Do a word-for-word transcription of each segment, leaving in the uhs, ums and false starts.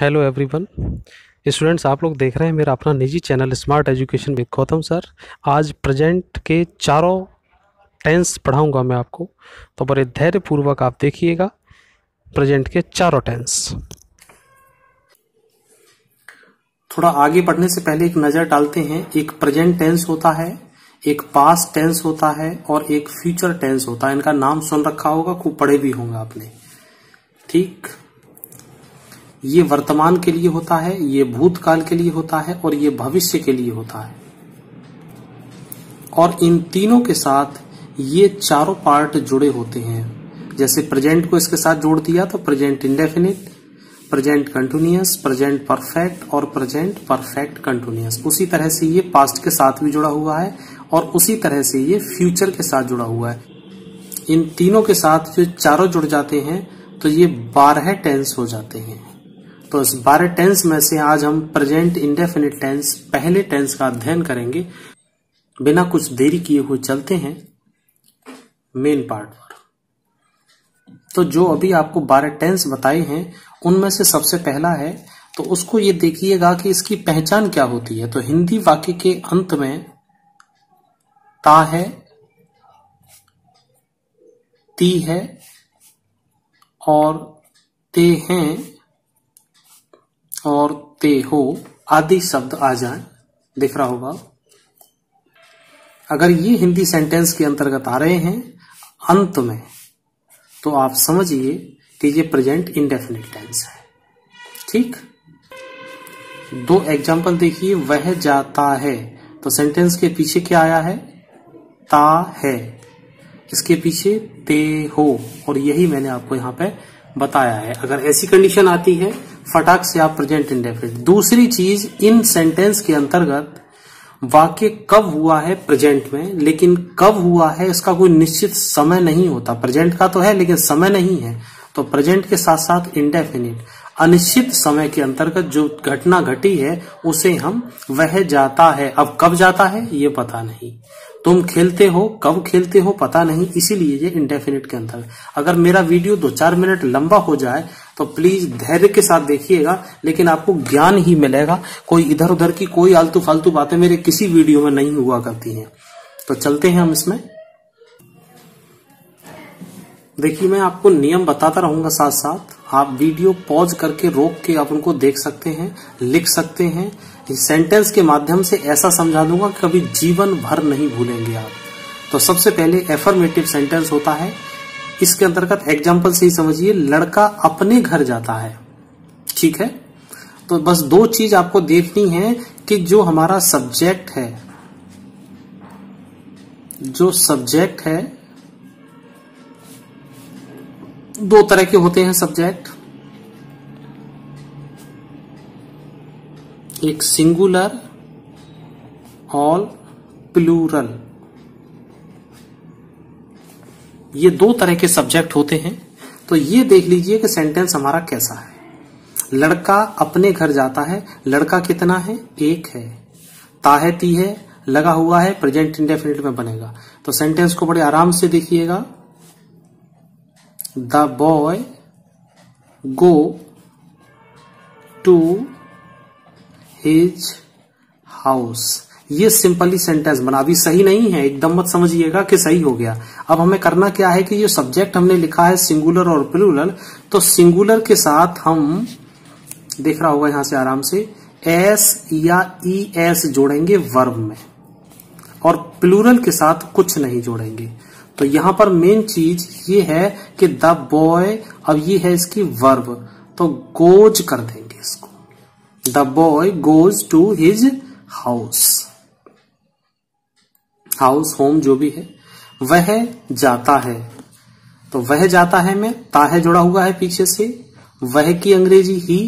Hello everyone students, आप लोग देख रहे हैं मेरा अपना निजी channel smart education with Gautam sir. आज प्रेजेंट के चारों टेंस पढ़ाऊंगा मैं आपको, तो बड़े धैर्यपूर्वक आप देखिएगा प्रेजेंट के चारों टेंस। थोड़ा आगे बढ़ने से पहले एक नज़र डालते हैं। एक प्रेजेंट टेंस होता है, एक पास्ट टेंस होता है और एक फ्यूचर टेंस होता है। इनका नाम सुन रखा होगा, खूब पढ़े भी होंगे आपने। ठीक, ये वर्तमान के लिए होता है, ये भूतकाल के लिए होता है और ये भविष्य के लिए होता है। और इन तीनों के साथ ये चारों पार्ट जुड़े होते हैं। जैसे प्रेजेंट को इसके साथ जोड़ दिया तो present indefinite, present continuous, present perfect और प्रेजेंट परफेक्ट कंटिन्यूअस। उसी तरह से ये पास्ट के साथ भी जुड़ा हुआ है और उसी तरह से ये फ्यूचर के साथ जुड़ा हुआ है। इन तीनों के साथ जो चारों जुड़ जाते हैं तो ये बारह टेंस हो जाते हैं। तो इस बारह टेंस में से आज हम प्रेजेंट इंडेफिनिट टेंस, पहले टेंस का अध्ययन करेंगे। बिना कुछ देरी किए हुए चलते हैं मेन पार्ट पर। तो जो अभी आपको बारह टेंस बताए हैं उनमें से सबसे पहला है, तो उसको ये देखिएगा कि इसकी पहचान क्या होती है। तो हिंदी वाक्य के अंत में ता है, ती है और ते हैं और ते हो आदि शब्द आ जाए, दिख रहा होगा। अगर ये हिंदी सेंटेंस के अंतर्गत आ रहे हैं अंत में, तो आप समझिए कि ये प्रेजेंट इंडेफिनिट टेंस है। ठीक, दो एग्जाम्पल देखिए। वह जाता है, तो सेंटेंस के पीछे क्या आया है? ता है, इसके पीछे ते हो, और यही मैंने आपको यहाँ पे बताया है। अगर ऐसी कंडीशन आती है फटाक से आप प्रेजेंट इंडेफिनिट। दूसरी चीज, इन सेंटेंस के अंतर्गत वाक्य कब हुआ है प्रेजेंट में, लेकिन कब हुआ है इसका कोई निश्चित समय नहीं होता। प्रेजेंट का तो है लेकिन समय नहीं है। तो प्रेजेंट के साथ साथ इंडेफिनिट, अनिश्चित समय के अंतर्गत जो घटना घटी है उसे हम वह जाता है। अब कब जाता है ये पता नहीं। तुम खेलते हो, कब खेलते हो पता नहीं, इसीलिए ये इंडेफिनिट के अंतर्गत। अगर मेरा वीडियो दो चार मिनट लंबा हो जाए तो प्लीज धैर्य के साथ देखिएगा, लेकिन आपको ज्ञान ही मिलेगा। कोई इधर उधर की कोई आलतू फालतू बातें मेरे किसी वीडियो में नहीं हुआ करती हैं। तो चलते हैं हम इसमें। देखिए, मैं आपको नियम बताता रहूंगा साथ साथ। आप वीडियो पॉज करके, रोक के आप उनको देख सकते हैं, लिख सकते हैं। सेंटेंस के माध्यम से ऐसा समझा दूंगा कभी जीवन भर नहीं भूलेंगे आप। तो सबसे पहले एफर्मेटिव सेंटेंस होता है। इसके अंतर्गत एग्जाम्पल से ही समझिए, लड़का अपने घर जाता है। ठीक है, तो बस दो चीज आपको देखनी है कि जो हमारा सब्जेक्ट है, जो सब्जेक्ट है, दो तरह के होते हैं सब्जेक्ट, एक सिंगुलर और प्लूरल। ये दो तरह के सब्जेक्ट होते हैं। तो ये देख लीजिए कि सेंटेंस हमारा कैसा है। लड़का अपने घर जाता है, लड़का कितना है? एक है। ता है, ती है लगा हुआ है, प्रेजेंट इंडेफिनिट में बनेगा। तो सेंटेंस को बड़े आराम से देखिएगा। The boy go to his house। ये सिंपली सेंटेंस बना। अभी सही नहीं है, एकदम मत समझिएगा कि सही हो गया। अब हमें करना क्या है कि ये सब्जेक्ट हमने लिखा है सिंगुलर और प्लूरल, तो सिंगुलर के साथ हम, देख रहा होगा यहां से आराम से, एस या ई एस जोड़ेंगे वर्ब में, और प्लूरल के साथ कुछ नहीं जोड़ेंगे। तो यहां पर मेन चीज ये है कि द बॉय, अब ये है इसकी वर्ब, तो गोज कर देंगे इसको। The boy goes to his house, house home जो भी है। वह जाता है, तो वह जाता है में ता है जुड़ा हुआ है पीछे से, वह की अंग्रेजी ही,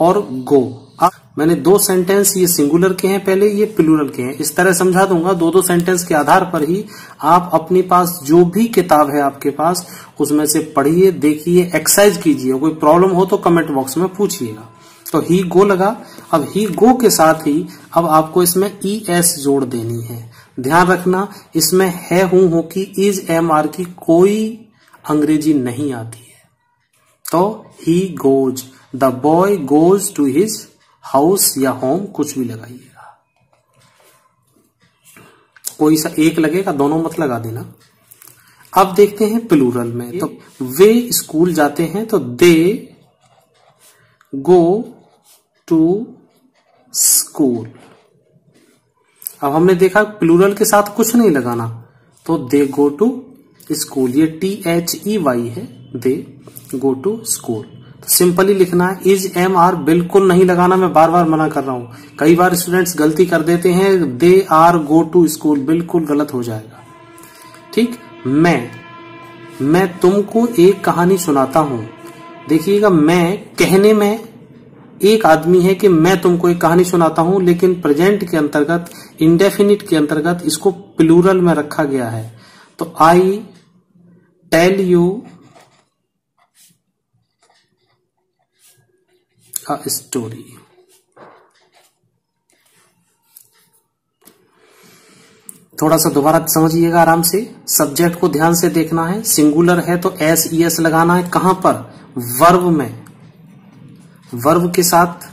और गो। अब मैंने दो सेंटेंस, ये सिंगुलर के हैं पहले, ये प्लूरल के हैं। इस तरह समझा दूंगा, दो दो सेंटेंस के आधार पर ही आप अपने पास जो भी किताब है आपके पास उसमें से पढ़िए, देखिए, एक्सरसाइज कीजिए। कोई प्रॉब्लम हो तो कमेंट बॉक्स में पूछिएगा। तो ही गो लगा। अब ही गो के साथ ही अब आपको इसमें ई एस जोड़ देनी है। ध्यान रखना, इसमें है, हूं, हो की, इज, एम, आर की कोई अंग्रेजी नहीं आती है। तो he goes, the boy goes to his house या होम, कुछ भी लगाइएगा, कोई सा एक लगेगा, दोनों मत लगा देना। अब देखते हैं प्लूरल में, तो वे स्कूल जाते हैं तो दे गो टू स्कूल। अब हमने देखा प्लूरल के साथ कुछ नहीं लगाना, तो दे गो टू स्कूल, ये टी एच ई वाई है, दे गो टू स्कूल। तो सिंपली लिखना है, इज एम आर बिल्कुल नहीं लगाना, मैं बार बार मना कर रहा हूं, कई बार स्टूडेंट्स गलती कर देते हैं, they are go to school, बिल्कुल गलत हो जाएगा। ठीक, मैं मैं तुमको एक कहानी सुनाता हूं, देखिएगा मैं कहने में एक आदमी है कि मैं तुमको एक कहानी सुनाता हूं, लेकिन प्रेजेंट के अंतर्गत, इंडेफिनिट के अंतर्गत इसको प्लूरल में रखा गया है। तो I tell you a story, थोड़ा सा दोबारा समझिएगा आराम से, सब्जेक्ट को ध्यान से देखना है, सिंगुलर है तो एस ई एस लगाना है, कहां पर, वर्ब में, वर्ब के साथ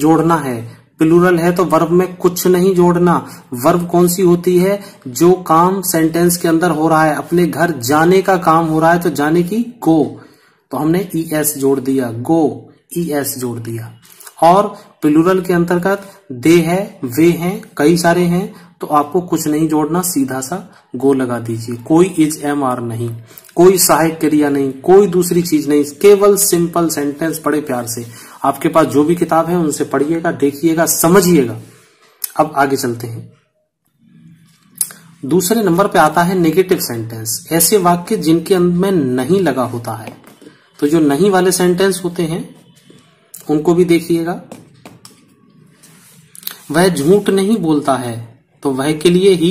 जोड़ना है। प्लूरल है तो वर्ब में कुछ नहीं जोड़ना। वर्ब कौन सी होती है, जो काम सेंटेंस के अंदर हो रहा है, अपने घर जाने का काम हो रहा है तो जाने की गो, तो हमने ई एस जोड़ दिया, गो ई एस जोड़ दिया। और प्लूरल के अंतर्गत दे है, वे हैं, कई सारे हैं, तो आपको कुछ नहीं जोड़ना, सीधा सा गो लगा दीजिए, कोई इज एम आर नहीं, कोई सहायक क्रिया नहीं, कोई दूसरी चीज नहीं, केवल सिंपल सेंटेंस। बड़े प्यार से आपके पास जो भी किताब है उनसे पढ़िएगा, देखिएगा, समझिएगा। अब आगे चलते हैं, दूसरे नंबर पे आता है नेगेटिव सेंटेंस, ऐसे वाक्य जिनके अंत में नहीं लगा होता है। तो जो नहीं वाले सेंटेंस होते हैं उनको भी देखिएगा। वह झूठ नहीं बोलता है, तो वह के लिए ही,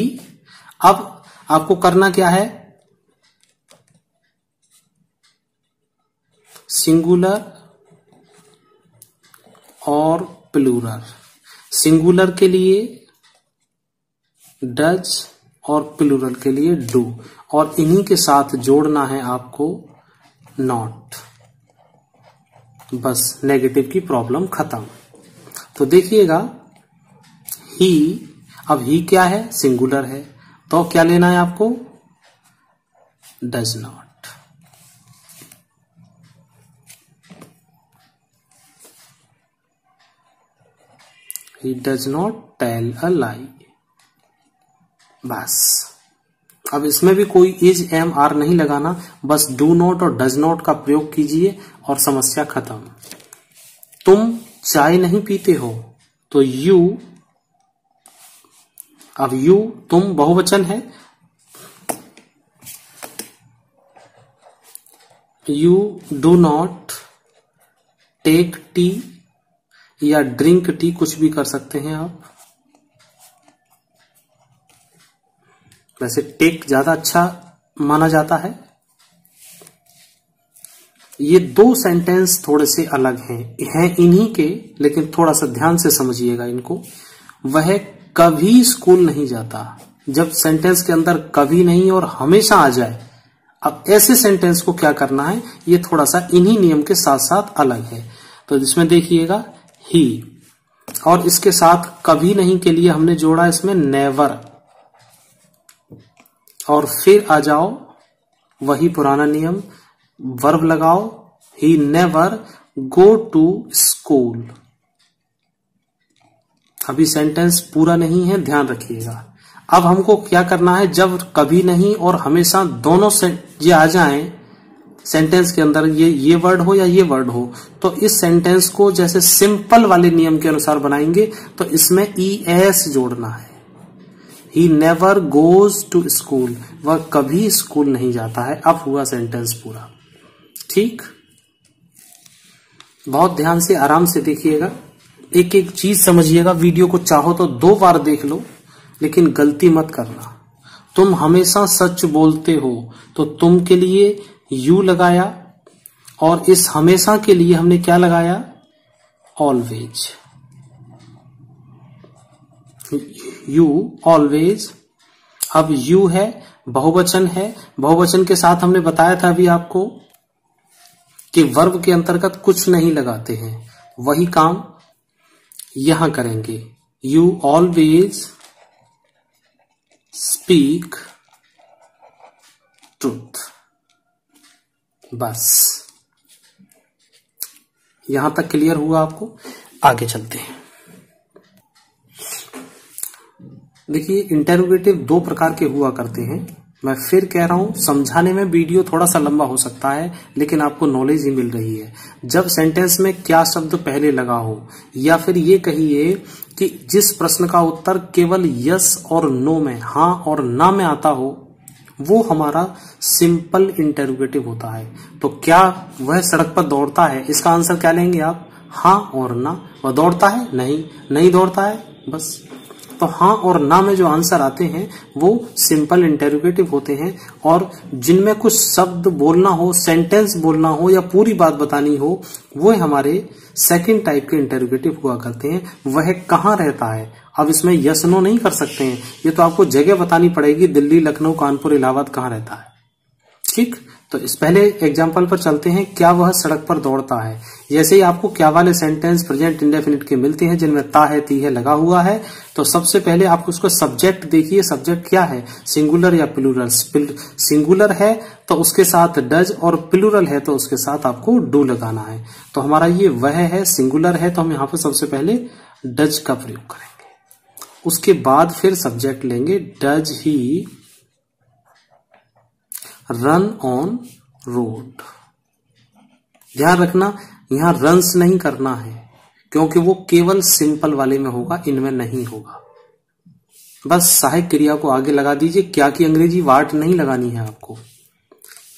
अब आपको करना क्या है, सिंगुलर और प्लूरल, सिंगुलर के लिए डज और प्लूरल के लिए डू, और इन्हीं के साथ जोड़ना है आपको नॉट, बस नेगेटिव की प्रॉब्लम खत्म। तो देखिएगा ही, अब ही क्या है, सिंगुलर है, तो क्या लेना है आपको, does not. He does not tell a lie, बस। अब इसमें भी कोई इज एम आर नहीं लगाना, बस डू नॉट और डज नॉट का प्रयोग कीजिए और समस्या खत्म। तुम चाय नहीं पीते हो, तो यू, अब यू तुम बहुवचन है, you do not take tea या ड्रिंक टी, कुछ भी कर सकते हैं आप, वैसे टेक ज्यादा अच्छा माना जाता है। ये दो सेंटेंस थोड़े से अलग हैं, हैं इन्हीं के, लेकिन थोड़ा सा ध्यान से समझिएगा इनको। वह कभी स्कूल नहीं जाता, जब सेंटेंस के अंदर कभी नहीं और हमेशा आ जाए, अब ऐसे सेंटेंस को क्या करना है, ये थोड़ा सा इन्हीं नियम के साथ साथ अलग है। तो इसमें देखिएगा ही, और इसके साथ कभी नहीं के लिए हमने जोड़ा इसमें नेवर, और फिर आ जाओ वही पुराना नियम, वर्ब लगाओ, he never go to school. अभी सेंटेंस पूरा नहीं है, ध्यान रखिएगा। अब हमको क्या करना है, जब कभी नहीं और हमेशा दोनों से ये आ जाएं सेंटेंस के अंदर, ये ये वर्ड हो या ये वर्ड हो, तो इस सेंटेंस को जैसे सिंपल वाले नियम के अनुसार बनाएंगे, तो इसमें ई एस जोड़ना है। He never goes to school, वह कभी स्कूल नहीं जाता है। अब हुआ सेंटेंस पूरा, ठीक, बहुत ध्यान से आराम से देखिएगा, एक एक चीज समझिएगा। वीडियो को चाहो तो दो बार देख लो, लेकिन गलती मत करना। तुम हमेशा सच बोलते हो, तो तुम के लिए यू लगाया, और इस हमेशा के लिए हमने क्या लगाया, ऑलवेज, यू ऑलवेज। अब यू है, बहुवचन है, बहुवचन के साथ हमने बताया था अभी आपको के वर्ब के अंतर्गत कुछ नहीं लगाते हैं, वही काम यहां करेंगे। You always speak truth. बस यहां तक क्लियर हुआ आपको। आगे चलते हैं। देखिए इंटरोगेटिव दो प्रकार के हुआ करते हैं। मैं फिर कह रहा हूं, समझाने में वीडियो थोड़ा सा लंबा हो सकता है लेकिन आपको नॉलेज ही मिल रही है। जब सेंटेंस में क्या शब्द पहले लगा हो, या फिर ये कहिए कि जिस प्रश्न का उत्तर केवल यस और नो में, हाँ और ना में आता हो, वो हमारा सिंपल इंटरोगेटिव होता है। तो क्या वह सड़क पर दौड़ता है, इसका आंसर क्या लेंगे आप? हाँ और ना। वह दौड़ता है? नहीं। नहीं दौड़ता है, बस। तो हाँ और ना में जो आंसर आते हैं वो सिंपल इंटरोगेटिव होते हैं, और जिनमें कुछ शब्द बोलना हो, सेंटेंस बोलना हो या पूरी बात बतानी हो, वो हमारे सेकंड टाइप के इंटरोगेटिव हुआ करते हैं। वह कहाँ रहता है, अब इसमें यस नो नहीं कर सकते हैं, ये तो आपको जगह बतानी पड़ेगी, दिल्ली, लखनऊ, कानपुर, इलाहाबाद, कहाँ रहता है। ठीक, तो इस पहले एग्जाम्पल पर चलते हैं। क्या वह सड़क पर दौड़ता है? जैसे ही आपको क्या वाले सेंटेंस प्रेजेंट इंडेफिनिट के मिलते हैं जिनमें ता है, ती है लगा हुआ है, तो सबसे पहले आप उसको सब्जेक्ट देखिए। सब्जेक्ट क्या है, सिंगुलर या प्लूरल? सिंगुलर है तो उसके साथ डज, और प्लूरल है तो उसके साथ आपको डू लगाना है। तो हमारा ये वह है, सिंगुलर है, तो हम यहाँ पर सबसे पहले डज का प्रयोग करेंगे। उसके बाद फिर सब्जेक्ट लेंगे। Does he run on road. ध्यान रखना, यहां रन्स नहीं करना है क्योंकि वो केवल सिंपल वाले में होगा, इनमें नहीं होगा। बस सहायक क्रिया को आगे लगा दीजिए। क्या की अंग्रेजी वाट नहीं लगानी है आपको।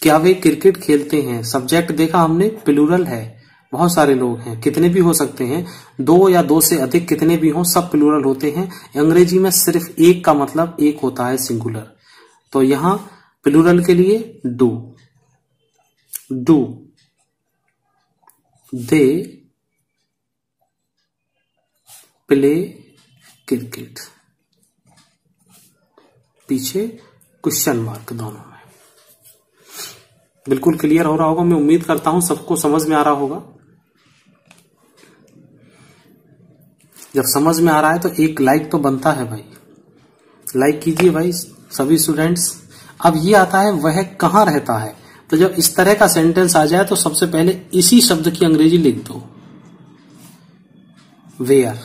क्या वे क्रिकेट खेलते हैं? सब्जेक्ट देखा हमने, प्लूरल है, बहुत सारे लोग हैं, कितने भी हो सकते हैं, दो या दो से अधिक कितने भी हों, सब प्लूरल होते हैं। अंग्रेजी में सिर्फ एक का मतलब एक होता है, सिंगुलर। तो यहां प्लूरल के लिए do, do, they play cricket, पीछे क्वेश्चन मार्क दोनों में। बिल्कुल क्लियर हो रहा होगा, मैं उम्मीद करता हूं सबको समझ में आ रहा होगा। जब समझ में आ रहा है तो एक लाइक तो बनता है भाई, लाइक कीजिए भाई सभी स्टूडेंट्स। अब ये आता है वह कहाँ रहता है, तो जब इस तरह का सेंटेंस आ जाए तो सबसे पहले इसी शब्द की अंग्रेजी लिख दो, वेयर,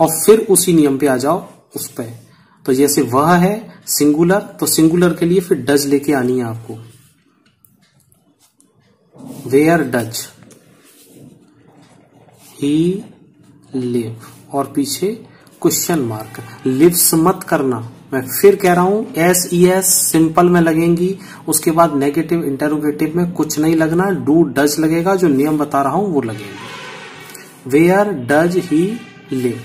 और फिर उसी नियम पे आ जाओ उस पर। तो जैसे वह है सिंगुलर, तो सिंगुलर के लिए फिर डज लेके आनी है आपको, वेयर डज ही लिव, और पीछे क्वेश्चन मार्क। लिव्स मत करना, मैं फिर कह रहा हूं, एस ई एस सिंपल में लगेंगी, उसके बाद नेगेटिव इंटरोगेटिव में कुछ नहीं लगना, डू डज लगेगा, जो नियम बता रहा हूं वो लगेगा। Where does he live.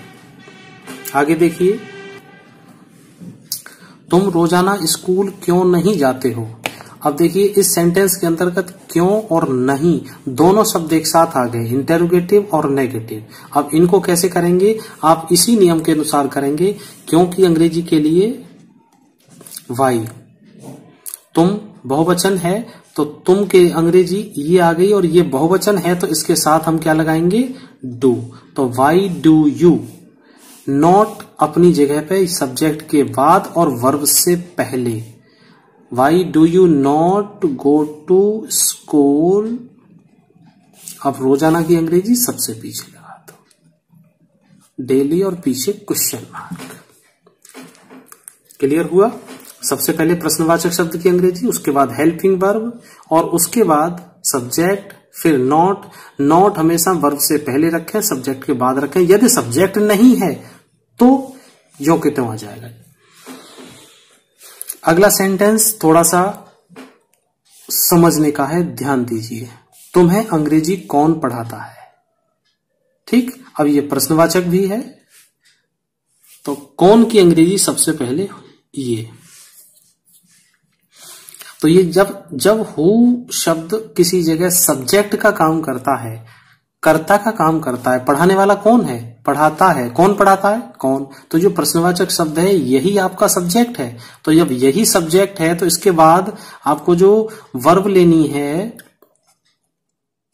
आगे देखिए, तुम रोजाना स्कूल क्यों नहीं जाते हो? अब देखिए इस सेंटेंस के अंतर्गत क्यों और नहीं दोनों शब्द एक साथ आ गए, इंटरोगेटिव और नेगेटिव। अब इनको कैसे करेंगे, आप इसी नियम के अनुसार करेंगे। क्योंकि अंग्रेजी के लिए वाई, तुम बहुवचन है तो तुम के अंग्रेजी ये आ गई, और ये बहुवचन है तो इसके साथ हम क्या लगाएंगे, डू। तो वाई डू यू, नॉट अपनी जगह पे, सब्जेक्ट के बाद और वर्ब से पहले। Why do you not go to school? अब रोजाना की अंग्रेजी सबसे पीछे लगा दो, डेली, और पीछे क्वेश्चन मार्क। क्लियर हुआ? सबसे पहले प्रश्नवाचक शब्द की अंग्रेजी, उसके बाद हेल्पिंग वर्ब, और उसके बाद सब्जेक्ट, फिर नॉट। नॉट हमेशा वर्ब से पहले रखें, सब्जेक्ट के बाद रखें। यदि सब्जेक्ट नहीं है तो जो के त्यों आ जाएगा। अगला सेंटेंस थोड़ा सा समझने का है, ध्यान दीजिए। तुम्हें अंग्रेजी कौन पढ़ाता है? ठीक, अब ये प्रश्नवाचक भी है तो कौन की अंग्रेजी सबसे पहले ये। तो ये जब जब हु शब्द किसी जगह सब्जेक्ट का काम करता है, कर्ता का काम करता है, पढ़ाने वाला कौन है, पढ़ाता है, कौन पढ़ाता है, कौन। तो जो प्रश्नवाचक शब्द है यही आपका सब्जेक्ट है। तो जब यही सब्जेक्ट है तो इसके बाद आपको जो वर्ब लेनी है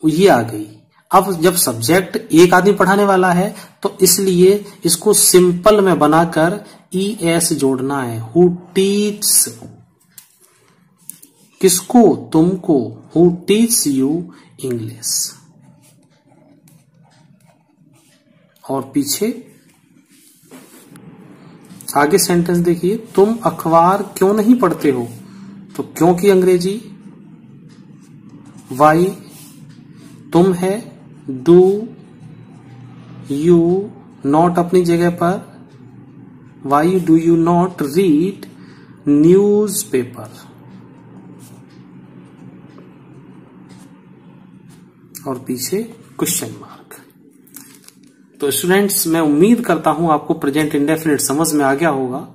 ये आ गई। अब जब सब्जेक्ट एक आदमी पढ़ाने वाला है तो इसलिए इसको सिंपल में बनाकर ई एस जोड़ना है। हु टीच, किसको? तुमको। हु टीच यू इंग्लिश, और पीछे आगे सेंटेंस देखिए, तुम अखबार क्यों नहीं पढ़ते हो? तो क्योंकि अंग्रेजी। वाई तुम है, डू यू नॉट अपनी जगह पर, why do you not read newspaper. और पीछे क्वेश्चन मार्क। तो स्टूडेंट्स, मैं उम्मीद करता हूं आपको प्रेजेंट इंडेफिनिट समझ में आ गया होगा।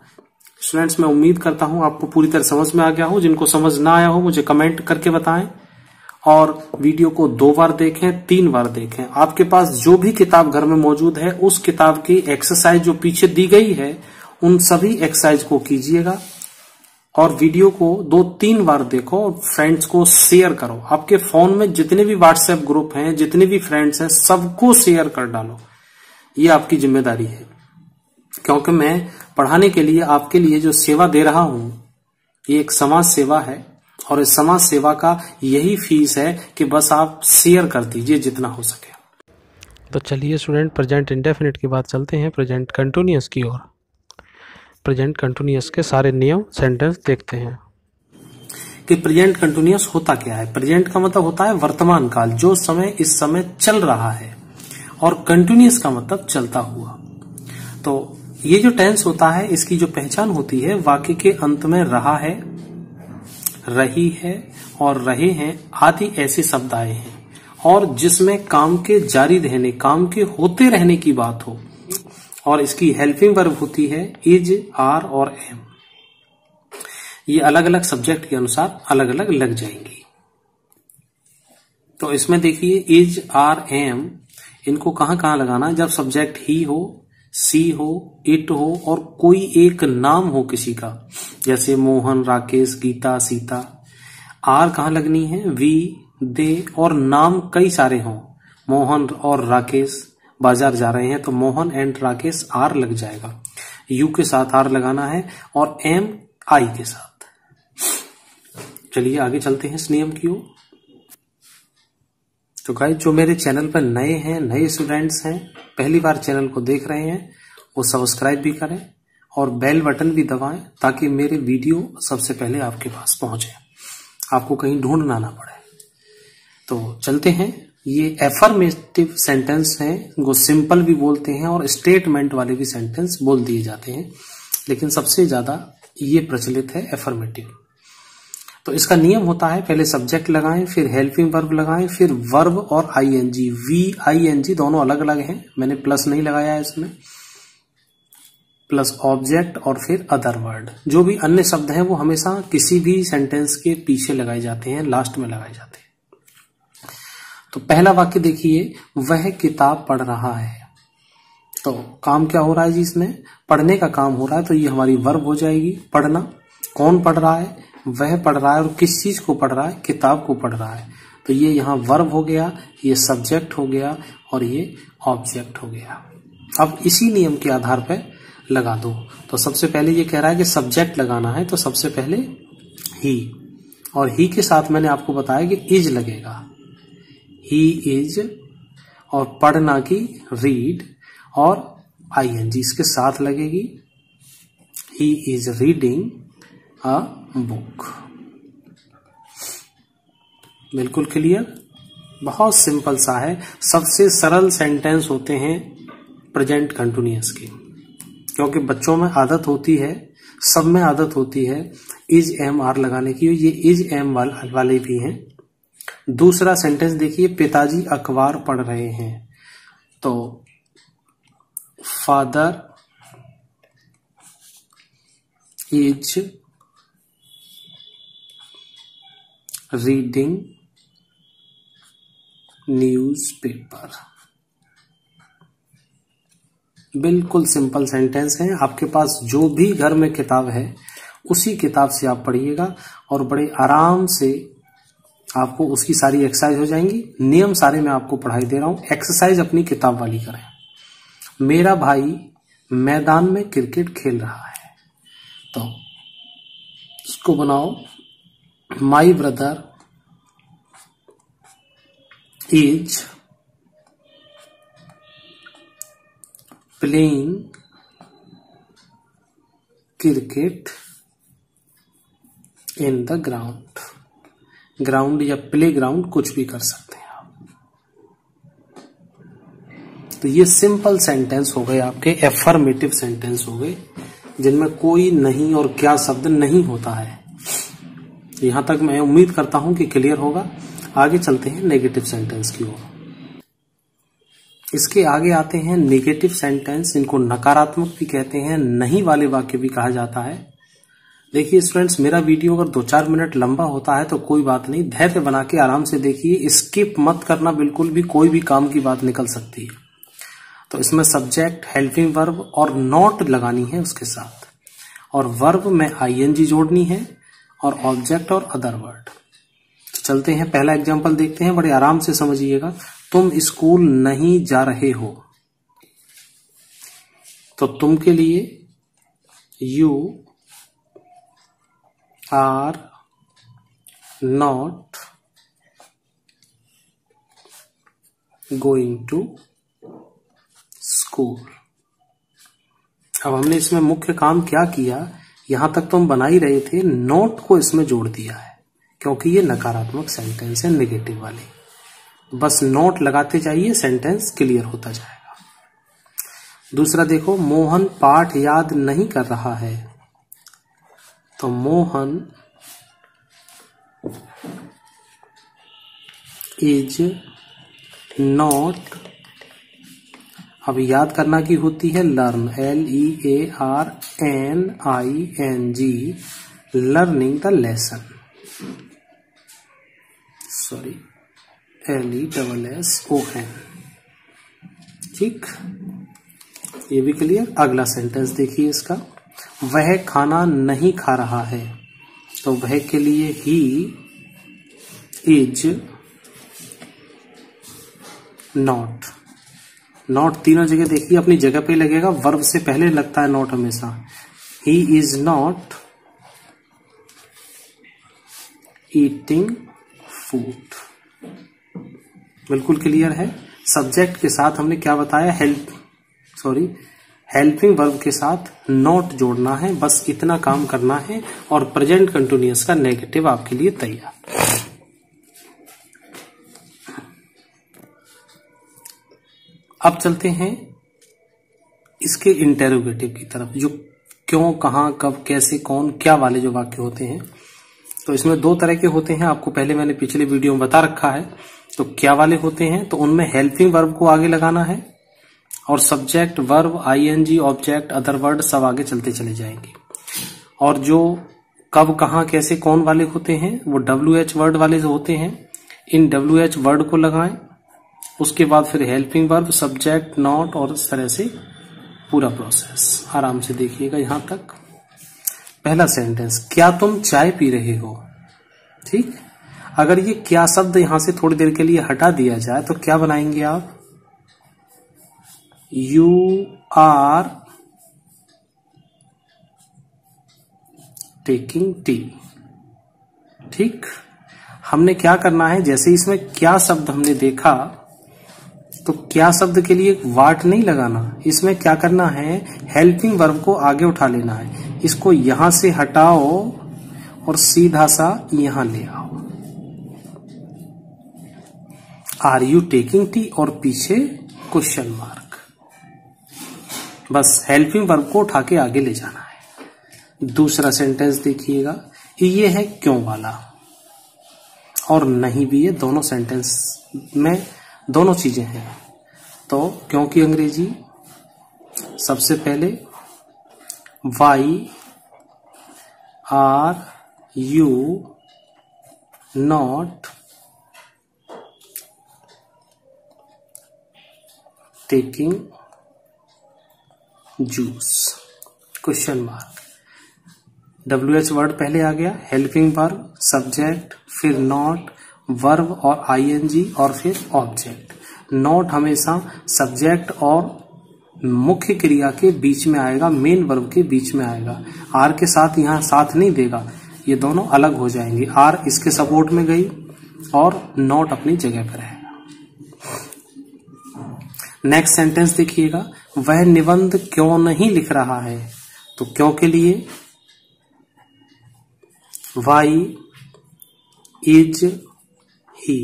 स्टूडेंट्स, मैं उम्मीद करता हूं आपको पूरी तरह समझ में आ गया हो। जिनको समझ ना आया हो मुझे कमेंट करके बताएं, और वीडियो को दो बार देखें, तीन बार देखें। आपके पास जो भी किताब घर में मौजूद है उस किताब की एक्सरसाइज जो पीछे दी गई है उन सभी एक्सरसाइज को कीजिएगा, और वीडियो को दो तीन बार देखो और फ्रेंड्स को शेयर करो। आपके फोन में जितने भी व्हाट्सएप ग्रुप हैं, जितने भी फ्रेंड्स हैं, सबको शेयर कर डालो। ये आपकी जिम्मेदारी है, क्योंकि मैं पढ़ाने के लिए आपके लिए जो सेवा दे रहा हूं ये एक समाज सेवा है, और इस समाज सेवा का यही फीस है कि बस आप शेयर कर दीजिए जितना हो सके। तो चलिए स्टूडेंट, प्रेजेंट इंडेफिनिट के बाद चलते हैं प्रेजेंट कंटिन्यूअस की ओर। प्रेजेंट कंटिन्यूअस के सारे नियम सेंटेंस देखते हैं कि प्रेजेंट कंटिन्यूअस होता क्या है। प्रेजेंट का मतलब होता है वर्तमान काल, जो समय इस समय चल रहा है, और कंटिन्यूअस का मतलब चलता हुआ। तो ये जो टेंस होता है इसकी जो पहचान होती है, वाक्य के अंत में रहा है, रही है और रहे हैं आदि ऐसे शब्द आए हैं, और जिसमें काम के जारी रहने, काम के होते रहने की बात हो, और इसकी हेल्पिंग वर्ब होती है इज, आर और एम। ये अलग अलग सब्जेक्ट के अनुसार अलग अलग लग जाएंगी। तो इसमें देखिए इज, आर, एम, इनको कहां कहां लगाना है? जब सब्जेक्ट ही हो, सी हो, इट हो, और कोई एक नाम हो किसी का, जैसे मोहन, राकेश, गीता, सीता। आर कहां लगनी है? वी, दे, और नाम कई सारे हों, मोहन और राकेश बाजार जा रहे हैं तो मोहन एंड राकेश, आर लग जाएगा। यू के साथ आर लगाना है, और एम आई के साथ। चलिए आगे चलते हैं इस नियम की ओर। तो गाइस, जो मेरे चैनल पर नए हैं, नए स्टूडेंट्स हैं, पहली बार चैनल को देख रहे हैं, वो सब्सक्राइब भी करें और बेल बटन भी दबाएं, ताकि मेरे वीडियो सबसे पहले आपके पास पहुंचे, आपको कहीं ढूंढना ना पड़े। तो चलते हैं। ये एफर्मेटिव सेंटेंस हैं, वो सिंपल भी बोलते हैं और स्टेटमेंट वाले भी सेंटेंस बोल दिए जाते हैं, लेकिन सबसे ज्यादा ये प्रचलित है एफर्मेटिव। तो इसका नियम होता है पहले सब्जेक्ट लगाएं, फिर हेल्पिंग वर्ब लगाएं, फिर वर्ब और आईएनजी। वी आईएनजी दोनों अलग अलग हैं, मैंने प्लस नहीं लगाया है इसमें, प्लस ऑब्जेक्ट और फिर अदर वर्ड। जो भी अन्य शब्द हैं वो हमेशा किसी भी सेंटेंस के पीछे लगाए जाते हैं, लास्ट में लगाए जाते हैं। तो पहला वाक्य देखिए, वह किताब पढ़ रहा है। तो काम क्या हो रहा है जी इसमें? पढ़ने का काम हो रहा है, तो ये हमारी वर्ब हो जाएगी पढ़ना। कौन पढ़ रहा है? वह पढ़ रहा है, और किस चीज को पढ़ रहा है? किताब को पढ़ रहा है। तो ये यहाँ वर्ब हो गया, ये सब्जेक्ट हो गया, और ये ऑब्जेक्ट हो गया। अब इसी नियम के आधार पर लगा दो। तो सबसे पहले ये कह रहा है कि सब्जेक्ट लगाना है, तो सबसे पहले ही, और ही के साथ मैंने आपको बताया कि इज लगेगा, ही इज, और पढ़ना की रीड, और आई एन जी इसके साथ लगेगी, he is reading a book. बिल्कुल क्लियर, बहुत सिंपल सा है। सबसे सरल सेंटेंस होते हैं प्रेजेंट कंटिन्यूअस के, क्योंकि बच्चों में आदत होती है, सब में आदत होती है इज, एम, आर लगाने की। ये इज एम वाले भी हैं। दूसरा सेंटेंस देखिए, पिताजी अखबार पढ़ रहे हैं। तो फादर इज रीडिंग न्यूज़पेपर। बिल्कुल सिंपल सेंटेंस है। आपके पास जो भी घर में किताब है उसी किताब से आप पढ़िएगा, और बड़े आराम से आपको उसकी सारी एक्सरसाइज हो जाएंगी। नियम सारे मैं आपको पढ़ाई दे रहा हूँ, एक्सरसाइज अपनी किताब वाली करें। मेरा भाई मैदान में क्रिकेट खेल रहा है, तो इसको बनाओ my brother is playing cricket in the ground. Ground या प्ले ग्राउंड कुछ भी कर सकते हैं आप। तो ये सिंपल सेंटेंस हो गए आपके, एफर्मेटिव सेंटेंस हो गए जिनमें कोई नहीं और क्या शब्द नहीं होता है। यहां तक मैं उम्मीद करता हूं कि क्लियर होगा। आगे चलते हैं नेगेटिव सेंटेंस की ओर। इसके आगे आते हैं नेगेटिव सेंटेंस, इनको नकारात्मक भी कहते हैं, नहीं वाले वाक्य भी कहा जाता है। देखिए स्टूडेंट्स, मेरा वीडियो अगर दो चार मिनट लंबा होता है तो कोई बात नहीं, धैर्य बना के आराम से देखिए, स्किप मत करना बिल्कुल भी, कोई भी काम की बात निकल सकती है। तो इसमें सब्जेक्ट, हेल्पिंग वर्ब और नॉट लगानी है उसके साथ, और वर्ब में आई एन जी जोड़नी है, और ऑब्जेक्ट और अदर वर्ड। चलते हैं, पहला एग्जाम्पल देखते हैं, बड़े आराम से समझिएगा। तुम स्कूल नहीं जा रहे हो, तो तुम के लिए you are not going to school. अब हमने इसमें मुख्य काम क्या किया, यहां तक तो हम बना ही रहे थे, नॉट को इसमें जोड़ दिया है क्योंकि ये नकारात्मक सेंटेंस है, नेगेटिव वाले। बस नॉट लगाते जाइए, सेंटेंस क्लियर होता जाएगा। दूसरा देखो, मोहन पाठ याद नहीं कर रहा है, तो मोहन इज नॉट, अब याद करना की होती है learn, L E A R N I N G, learning the lesson, sorry L E double S O N. ठीक, ये भी क्लियर। अगला सेंटेंस देखिए इसका, वह खाना नहीं खा रहा है, तो वह के लिए ही इज नॉट। नॉट तीनों जगह देखिए अपनी जगह पे लगेगा, वर्ब से पहले लगता है नॉट हमेशा। He is not eating food, बिल्कुल क्लियर है। सब्जेक्ट के साथ हमने क्या बताया, हेल्प सॉरी हेल्पिंग वर्ब के साथ नॉट जोड़ना है, बस इतना काम करना है, और प्रेजेंट कंटिन्यूअस का नेगेटिव आपके लिए तैयार। अब चलते हैं इसके इंटेरोगेटिव की तरफ, जो क्यों, कहां, कब, कैसे, कौन, क्या वाले जो वाक्य होते हैं। तो इसमें दो तरह के होते हैं, आपको पहले मैंने पिछले वीडियो में बता रखा है। तो क्या वाले होते हैं, तो उनमें हेल्पिंग वर्ब को आगे लगाना है, और subject, verb, ING, object, other word सब आगे चलते चले जाएंगे। और जो कब, कहां, कैसे, कौन वाले होते हैं, वो डब्ल्यू एच वर्ड वाले जो होते हैं, इन डब्ल्यू एच वर्ड को लगाएं, उसके बाद फिर हेल्पिंग वर्ब, सब्जेक्ट, नॉट, और इस तरह से पूरा प्रोसेस। आराम से देखिएगा यहां तक। पहला सेंटेंस, क्या तुम चाय पी रहे हो। ठीक, अगर ये क्या शब्द यहां से थोड़ी देर के लिए हटा दिया जाए तो क्या बनाएंगे आप, यू आर टेकिंग टी। ठीक, हमने क्या करना है, जैसे इसमें क्या शब्द हमने देखा, तो क्या शब्द के लिए वाट नहीं लगाना, इसमें क्या करना है, हेल्पिंग वर्ब को आगे उठा लेना है, इसको यहां से हटाओ और सीधा सा यहां ले आओ। आर यू टेकिंग टी, और पीछे क्वेश्चन मार्क, बस हेल्पिंग वर्ब को उठा के आगे ले जाना है। दूसरा सेंटेंस देखिएगा, ये है क्यों वाला और नहीं भी, ये दोनों सेंटेंस में दोनों चीजें हैं। तो क्योंकि अंग्रेजी, सबसे पहले why are you not taking juice, question mark. W H word पहले आ गया, हेल्पिंग वर्ब, सब्जेक्ट, फिर नॉट, वर्ब और आईएनजी और फिर ऑब्जेक्ट। नॉट हमेशा सब्जेक्ट और मुख्य क्रिया के बीच में आएगा, मेन वर्ब के बीच में आएगा। आर के साथ यहाँ साथ नहीं देगा, ये दोनों अलग हो जाएंगे। आर इसके सपोर्ट में गई और नॉट अपनी जगह पर है। नेक्स्ट सेंटेंस देखिएगा, वह निबंध क्यों नहीं लिख रहा है। तो क्यों के लिए वाई इज ही,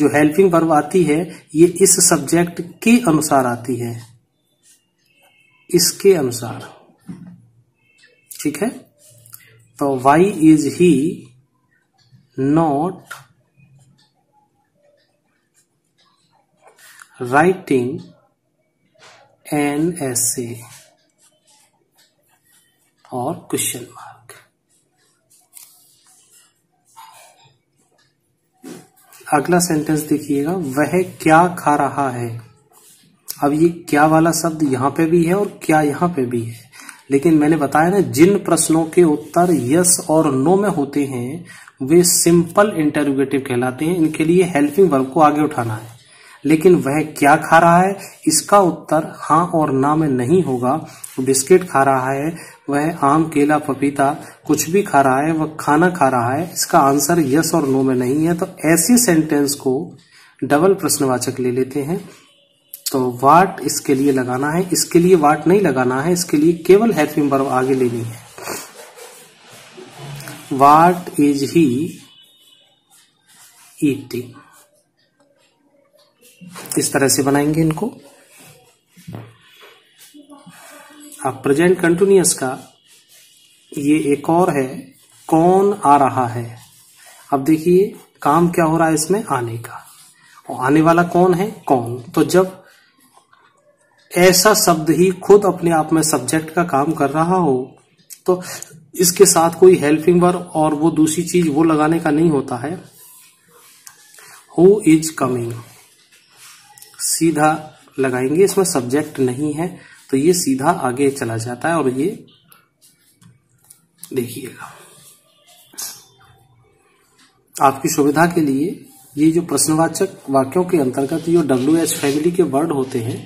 जो हेल्पिंग वर्ब आती है ये इस सब्जेक्ट के अनुसार आती है, इसके अनुसार, ठीक है। तो why is he not writing an essay और क्वेश्चन मार्क। अगला सेंटेंस देखिएगा, वह क्या खा रहा है। अब ये क्या वाला शब्द यहाँ पे भी है और क्या यहाँ पे भी है, लेकिन मैंने बताया ना जिन प्रश्नों के उत्तर यस और नो में होते हैं वे सिंपल इंटरोगेटिव कहलाते हैं। इनके लिए हेल्पिंग वर्ब को आगे उठाना है, लेकिन वह क्या खा रहा है इसका उत्तर हाँ और ना में नहीं होगा। बिस्किट खा रहा है, वह आम केला पपीता कुछ भी खा रहा है, वह खाना खा रहा है, इसका आंसर यस और नो में नहीं है। तो ऐसे सेंटेंस को डबल प्रश्नवाचक ले लेते हैं। तो वाट इसके लिए लगाना है, इसके लिए वाट नहीं लगाना है, इसके लिए केवल हेल्पिंग वर्ब आगे लेनी है। वाट इज ही ईटिंग, इस तरह से बनाएंगे इनको। अब प्रेजेंट कंटिन्यूअस का ये एक और है, कौन आ रहा है। अब देखिए काम क्या हो रहा है इसमें, आने का, और आने वाला कौन है, कौन। तो जब ऐसा शब्द ही खुद अपने आप में सब्जेक्ट का काम कर रहा हो तो इसके साथ कोई हेल्पिंग वर्ब और वो दूसरी चीज वो लगाने का नहीं होता है। हु इज कमिंग सीधा लगाएंगे, इसमें सब्जेक्ट नहीं है तो ये सीधा आगे चला जाता है। और ये देखिएगा आपकी सुविधा के लिए, ये जो प्रश्नवाचक वाक्यों के अंतर्गत जो डब्ल्यू एच फैमिली के वर्ड होते हैं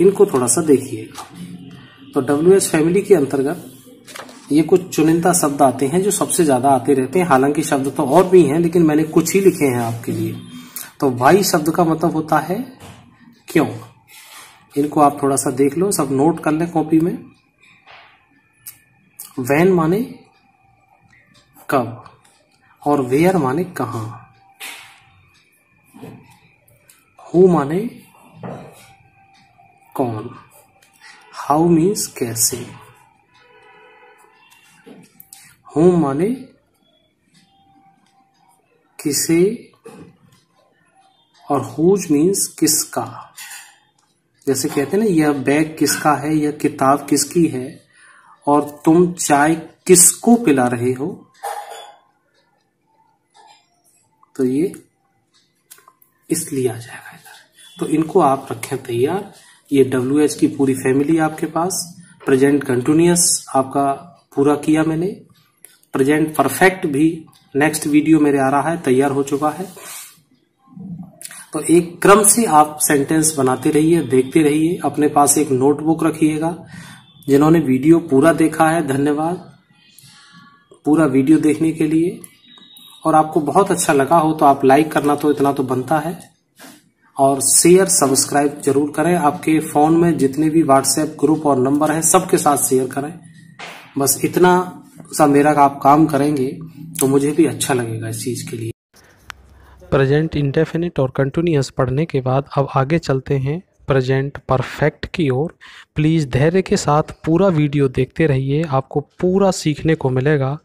इनको थोड़ा सा देखिएगा। तो डब्ल्यू एच फैमिली के अंतर्गत ये कुछ चुनिंदा शब्द आते हैं जो सबसे ज्यादा आते रहते हैं। हालांकि शब्द तो और भी हैं लेकिन मैंने कुछ ही लिखे हैं आपके लिए। तो वाई शब्द का मतलब होता है क्यों। इनको आप थोड़ा सा देख लो, सब नोट कर लें कॉपी में। वैन माने कब और वेयर माने कहां। हु माने कौन, हाउ मीन्स कैसे, हु माने किसे और हुज मीन्स किसका। जैसे कहते हैं ना, यह बैग किसका है, यह किताब किसकी है, और तुम चाय किसको पिला रहे हो। तो ये इसलिए आ जाएगा इधर। तो इनको आप रखें तैयार। ये डब्ल्यू एच की पूरी फैमिली आपके पास, प्रेजेंट कंटिन्यूअस आपका पूरा किया मैंने, प्रेजेंट परफेक्ट भी नेक्स्ट वीडियो मेरे आ रहा है, तैयार हो चुका है। तो एक क्रम से आप सेंटेंस बनाते रहिए, देखते रहिए। अपने पास एक नोटबुक रखिएगा। जिन्होंने वीडियो पूरा देखा है धन्यवाद पूरा वीडियो देखने के लिए, और आपको बहुत अच्छा लगा हो तो आप लाइक करना तो इतना तो बनता है, और शेयर सब्सक्राइब जरूर करें। आपके फोन में जितने भी व्हाट्सएप ग्रुप और नंबर हैं सबके साथ शेयर करें। बस इतना सा मेरा आप काम करेंगे तो मुझे भी अच्छा लगेगा इस चीज़ के लिए। प्रेजेंट इंडेफिनिट और कंटिन्यूअस पढ़ने के बाद अब आगे चलते हैं प्रेजेंट परफेक्ट की ओर। प्लीज़ धैर्य के साथ पूरा वीडियो देखते रहिए, आपको पूरा सीखने को मिलेगा,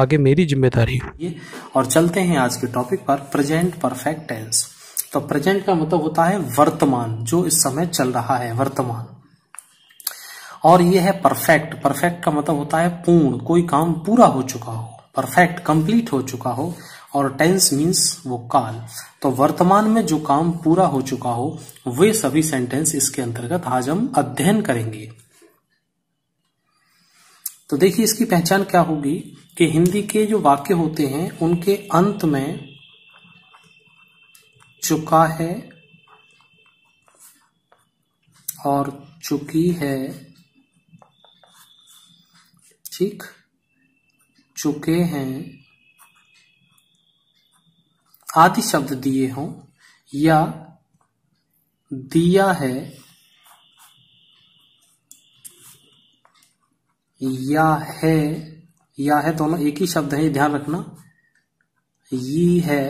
आगे मेरी जिम्मेदारी है। और चलते हैं आज के टॉपिक पर, प्रेजेंट परफेक्ट टेंस। तो प्रेजेंट का मतलब होता है वर्तमान, जो इस समय चल रहा है वर्तमान, और यह है परफेक्ट। परफेक्ट का मतलब होता है पूर्ण, कोई काम पूरा हो चुका हो, परफेक्ट कंप्लीट हो चुका हो, और टेंस मीन्स वो काल। तो वर्तमान में जो काम पूरा हो चुका हो वे सभी सेंटेंस इसके अंतर्गत आज हम अध्ययन करेंगे। तो देखिए इसकी पहचान क्या होगी कि हिंदी के जो वाक्य होते हैं उनके अंत में चुका है और चुकी है, ठीक, चुके हैं आदि शब्द दिए हों, या दिया है, या है, या है दोनों एक ही शब्द है, ध्यान रखना, ये है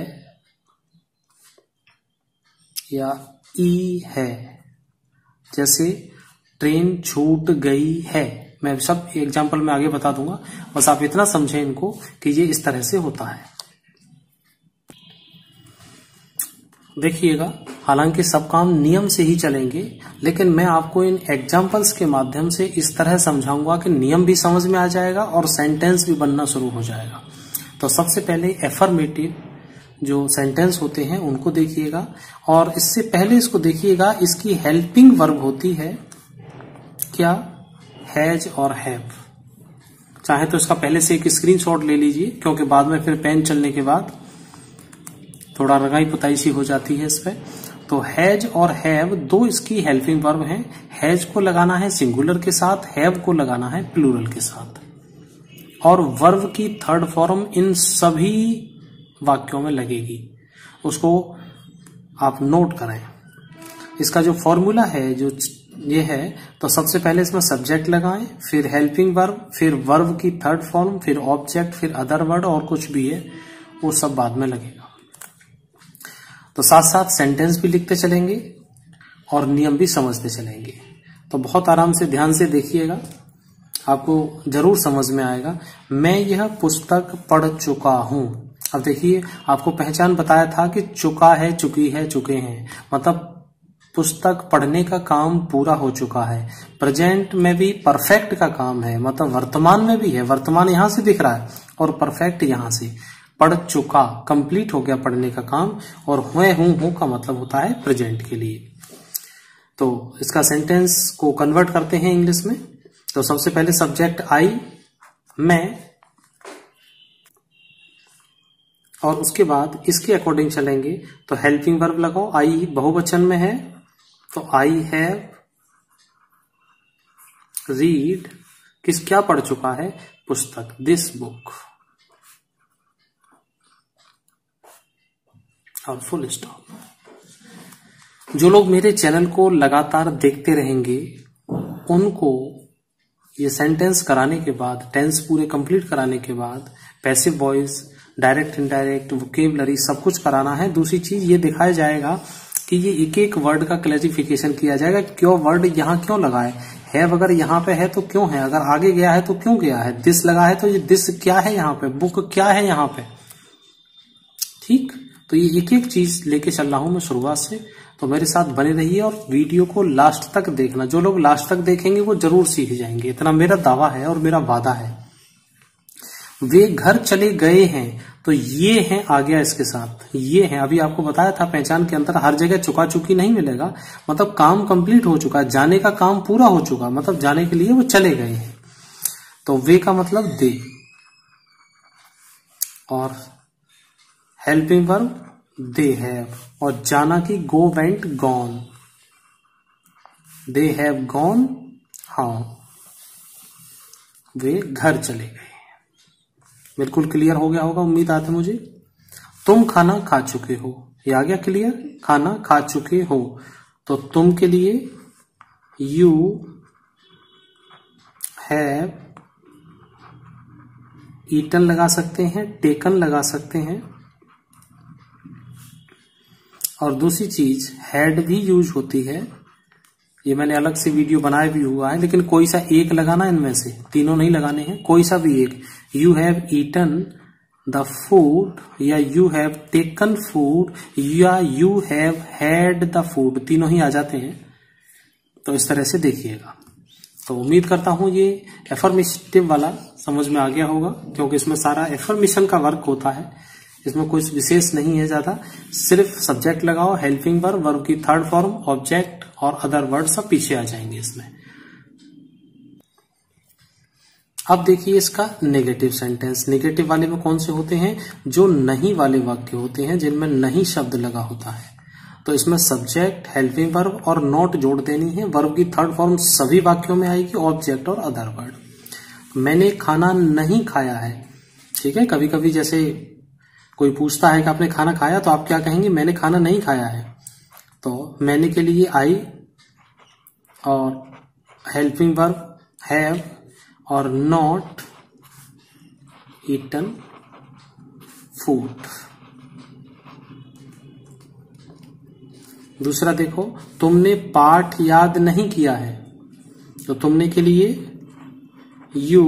या ई है। जैसे ट्रेन छूट गई है, मैं सब एग्जाम्पल में आगे बता दूंगा, बस आप इतना समझें इनको कि ये इस तरह से होता है। देखिएगा, हालांकि सब काम नियम से ही चलेंगे, लेकिन मैं आपको इन एग्जाम्पल्स के माध्यम से इस तरह समझाऊंगा कि नियम भी समझ में आ जाएगा और सेंटेंस भी बनना शुरू हो जाएगा। तो सबसे पहले एफर्मेटिव जो सेंटेंस होते हैं उनको देखिएगा, और इससे पहले इसको देखिएगा, इसकी हेल्पिंग वर्ब होती है क्या, हैज और हैव। चाहे तो इसका पहले से एक स्क्रीनशॉट ले लीजिए, क्योंकि बाद में फिर पेन चलने के बाद थोड़ा रगाई पुताई सी हो जाती है इस पर। तो हैज और हैव दो इसकी हेल्पिंग वर्ब हैं। हैज को लगाना है सिंगुलर के साथ, हैव को लगाना है प्लूरल के साथ, और वर्ब की थर्ड फॉर्म इन सभी वाक्यों में लगेगी, उसको आप नोट करें। इसका जो फॉर्मूला है जो ये है, तो सबसे पहले इसमें सब्जेक्ट लगाएं, फिर हेल्पिंग वर्ब, फिर वर्ब की थर्ड फॉर्म, फिर ऑब्जेक्ट, फिर अदर वर्ड, और कुछ भी है वो सब बाद में लगेगा। तो साथ साथ सेंटेंस भी लिखते चलेंगे और नियम भी समझते चलेंगे। तो बहुत आराम से ध्यान से देखिएगा, आपको जरूर समझ में आएगा। मैं यह पुस्तक पढ़ चुका हूं। अब देखिए, आपको पहचान बताया था कि चुका है, चुकी है, चुके हैं, मतलब पुस्तक पढ़ने का काम पूरा हो चुका है। प्रेजेंट में भी परफेक्ट का काम है, मतलब वर्तमान में भी है, वर्तमान यहां से दिख रहा है और परफेक्ट यहां से। पढ़ चुका कंप्लीट हो गया पढ़ने का काम, और हुए हूं हूं का मतलब होता है प्रेजेंट के लिए। तो इसका सेंटेंस को कन्वर्ट करते हैं इंग्लिश में। तो सबसे पहले सब्जेक्ट आई, मैं, और उसके बाद इसके अकॉर्डिंग चलेंगे। तो हेल्पिंग वर्ब लगाओ, आई बहुवचन में है, तो आई हैव रीड, किस क्या पढ़ चुका है, पुस्तक, दिस बुक, और फुल स्टॉप। जो लोग मेरे चैनल को लगातार देखते रहेंगे उनको ये सेंटेंस कराने के बाद, टेंस पूरे कंप्लीट कराने के बाद, passive voice, direct indirect, vocabulary सब कुछ कराना है। दूसरी चीज ये दिखाया जाएगा कि ये एक एक वर्ड का क्लैरिफिकेशन किया जाएगा, क्यों वर्ड यहाँ क्यों लगाए है, अगर यहाँ पे है तो क्यों है, अगर आगे गया है तो क्यों गया है, दिस लगा है तो ये दिस क्या है यहाँ पे, बुक क्या है यहाँ पे, ठीक। तो ये एक एक चीज लेके चल रहा हूं मैं शुरुआत से, तो मेरे साथ बने रहिए और वीडियो को लास्ट तक देखना। जो लोग लास्ट तक देखेंगे वो जरूर सीख जाएंगे, इतना मेरा दावा है और मेरा वादा है। वे घर चले गए हैं, तो ये हैं आ गया इसके साथ, ये हैं। अभी आपको बताया था पहचान के अंदर हर जगह चुका चुकी नहीं मिलेगा, मतलब काम कंप्लीट हो चुका, जाने का काम पूरा हो चुका, मतलब जाने के लिए वो चले गए हैं। तो वे का मतलब दे, और हेल्पिंग वर्ब दे हैव, और जाना की go went gone, they have gone, हाँ वे घर चले गए। बिल्कुल क्लियर हो गया होगा, उम्मीद आती है मुझे। तुम खाना खा चुके हो, ये आ गया क्लियर, खाना खा चुके हो। तो तुम के लिए यू हैव ईटन लगा सकते हैं, टेकन लगा सकते हैं, और दूसरी चीज हैड भी यूज होती है। ये मैंने अलग से वीडियो बनाया भी हुआ है, लेकिन कोई सा एक लगाना, इनमें से तीनों नहीं लगाने हैं, कोई सा भी एक। You have eaten the food, या यू हैव टेकन फूड, या you have had the food, तीनों ही आ जाते हैं। तो इस तरह से देखिएगा। तो उम्मीद करता हूं ये एफर्मेटिव वाला समझ में आ गया होगा, क्योंकि इसमें सारा एफर्मेशन का वर्क होता है, इसमें कुछ विशेष नहीं है ज्यादा। सिर्फ सब्जेक्ट लगाओ, हेल्पिंग वर्ब, वर्ब की थर्ड फॉर्म, ऑब्जेक्ट और अदर वर्ड सब पीछे आ जाएंगे इसमें। अब देखिए इसका नेगेटिव सेंटेंस। नेगेटिव वाले में कौन से होते हैं, जो नहीं वाले वाक्य होते हैं, जिनमें नहीं शब्द लगा होता है। तो इसमें सब्जेक्ट, हेल्पिंग वर्ब और नॉट जोड़ देनी है। वर्ब की थर्ड फॉर्म सभी वाक्यों में आएगी, ऑब्जेक्ट और अदर वर्ड। मैंने खाना नहीं खाया है, ठीक है। कभी कभी जैसे कोई पूछता है कि आपने खाना खाया, तो आप क्या कहेंगे, मैंने खाना नहीं खाया है। तो मैंने के लिए आई और हेल्पिंग वर्ब हैव और नॉट ईटन फूड। दूसरा देखो, तुमने पाठ याद नहीं किया है, तो तुमने के लिए you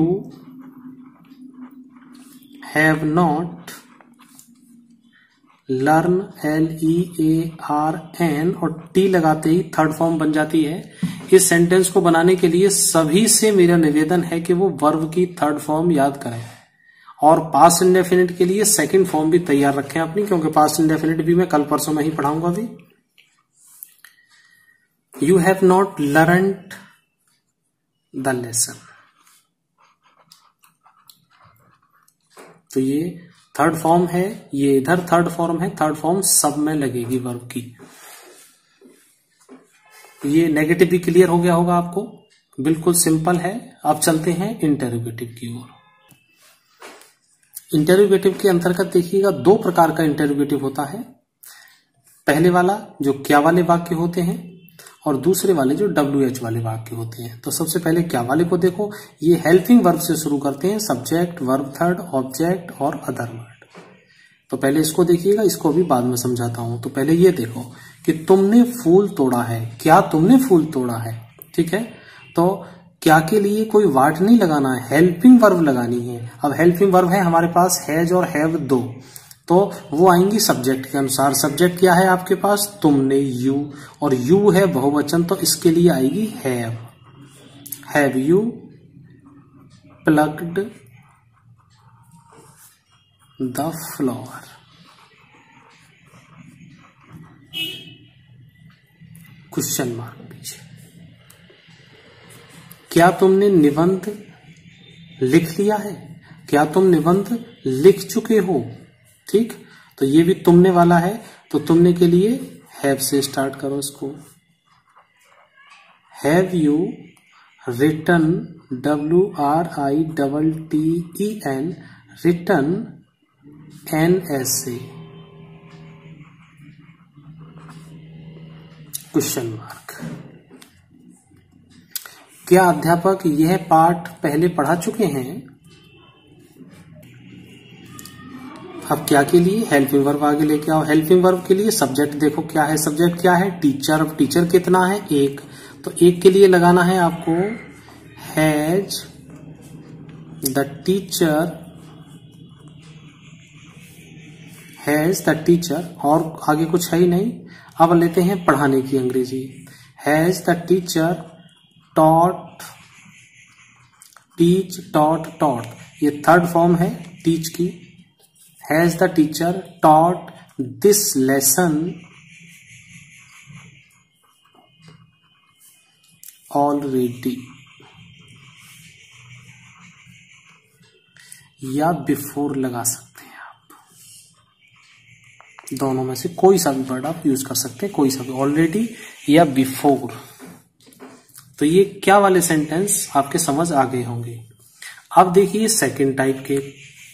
have not learn, L E A R N, और टी लगाते ही थर्ड फॉर्म बन जाती है। इस सेंटेंस को बनाने के लिए सभी से मेरा निवेदन है कि वो वर्ब की थर्ड फॉर्म याद करें, और पास्ट इंडेफिनिट के लिए सेकंड फॉर्म भी तैयार रखें अपनी, क्योंकि पास्ट इंडेफिनिट भी मैं कल परसों में ही पढ़ाऊंगा भी। You have not learned the lesson, तो ये थर्ड फॉर्म है, ये इधर थर्ड फॉर्म है, थर्ड फॉर्म सब में लगेगी वर्ब की। ये नेगेटिव भी क्लियर हो गया होगा आपको, बिल्कुल सिंपल है। अब चलते हैं इंटरोगेटिव की ओर। इंटरोगेटिव के अंतर्गत देखिएगा दो प्रकार का इंटरोगेटिव होता है, पहले वाला जो क्या वाले वाक्य होते हैं और दूसरे वाले जो डब्ल्यू एच वाले वाक्य होते हैं। तो सबसे पहले क्या वाले को देखो, ये हेल्पिंग वर्ब से शुरू करते हैं, सब्जेक्ट, वर्ब थर्ड, ऑब्जेक्ट और अदर वर्ड। तो पहले इसको देखिएगा, इसको भी बाद में समझाता हूं। तो पहले ये देखो कि तुमने फूल तोड़ा है, क्या तुमने फूल तोड़ा है, ठीक है। तो क्या के लिए कोई वाट नहीं लगाना है, हेल्पिंग वर्ब लगानी है। अब हेल्पिंग वर्ब है हमारे पास हैज और हैव दो, तो वो आएंगी सब्जेक्ट के अनुसार। सब्जेक्ट क्या है आपके पास, तुमने, यू, और यू है बहुवचन, तो इसके लिए आएगी have, have you plugged the flower. Question mark पीछे। क्या तुमने निबंध लिख लिया है, क्या तुम निबंध लिख चुके हो, ठीक। तो ये भी तुमने वाला है, तो तुमने के लिए हैव से स्टार्ट करो इसको। Have you written, W R I double T E N, written an essay, question mark. क्या अध्यापक यह पाठ पहले पढ़ा चुके हैं। अब क्या के लिए, हेल्पिंग वर्ब आगे लेके आओ। हेल्पिंग वर्ब के लिए सब्जेक्ट देखो क्या है, सब्जेक्ट क्या है, टीचर। अब टीचर कितना है, एक, तो एक के लिए लगाना है आपको has the teacher, has the teacher, और आगे कुछ है ही नहीं। अब लेते हैं पढ़ाने की अंग्रेजी, has the teacher taught, teach, taught, taught, ये थर्ड फॉर्म है टीच की। Has the teacher taught this lesson already, या बिफोर लगा सकते हैं आप, दोनों में से कोई सा भी वर्ड आप यूज कर सकते हैं, कोई सा भी, ऑलरेडी या बिफोर। तो ये क्या वाले सेंटेंस आपके समझ आ गए होंगे। अब देखिए सेकंड टाइप के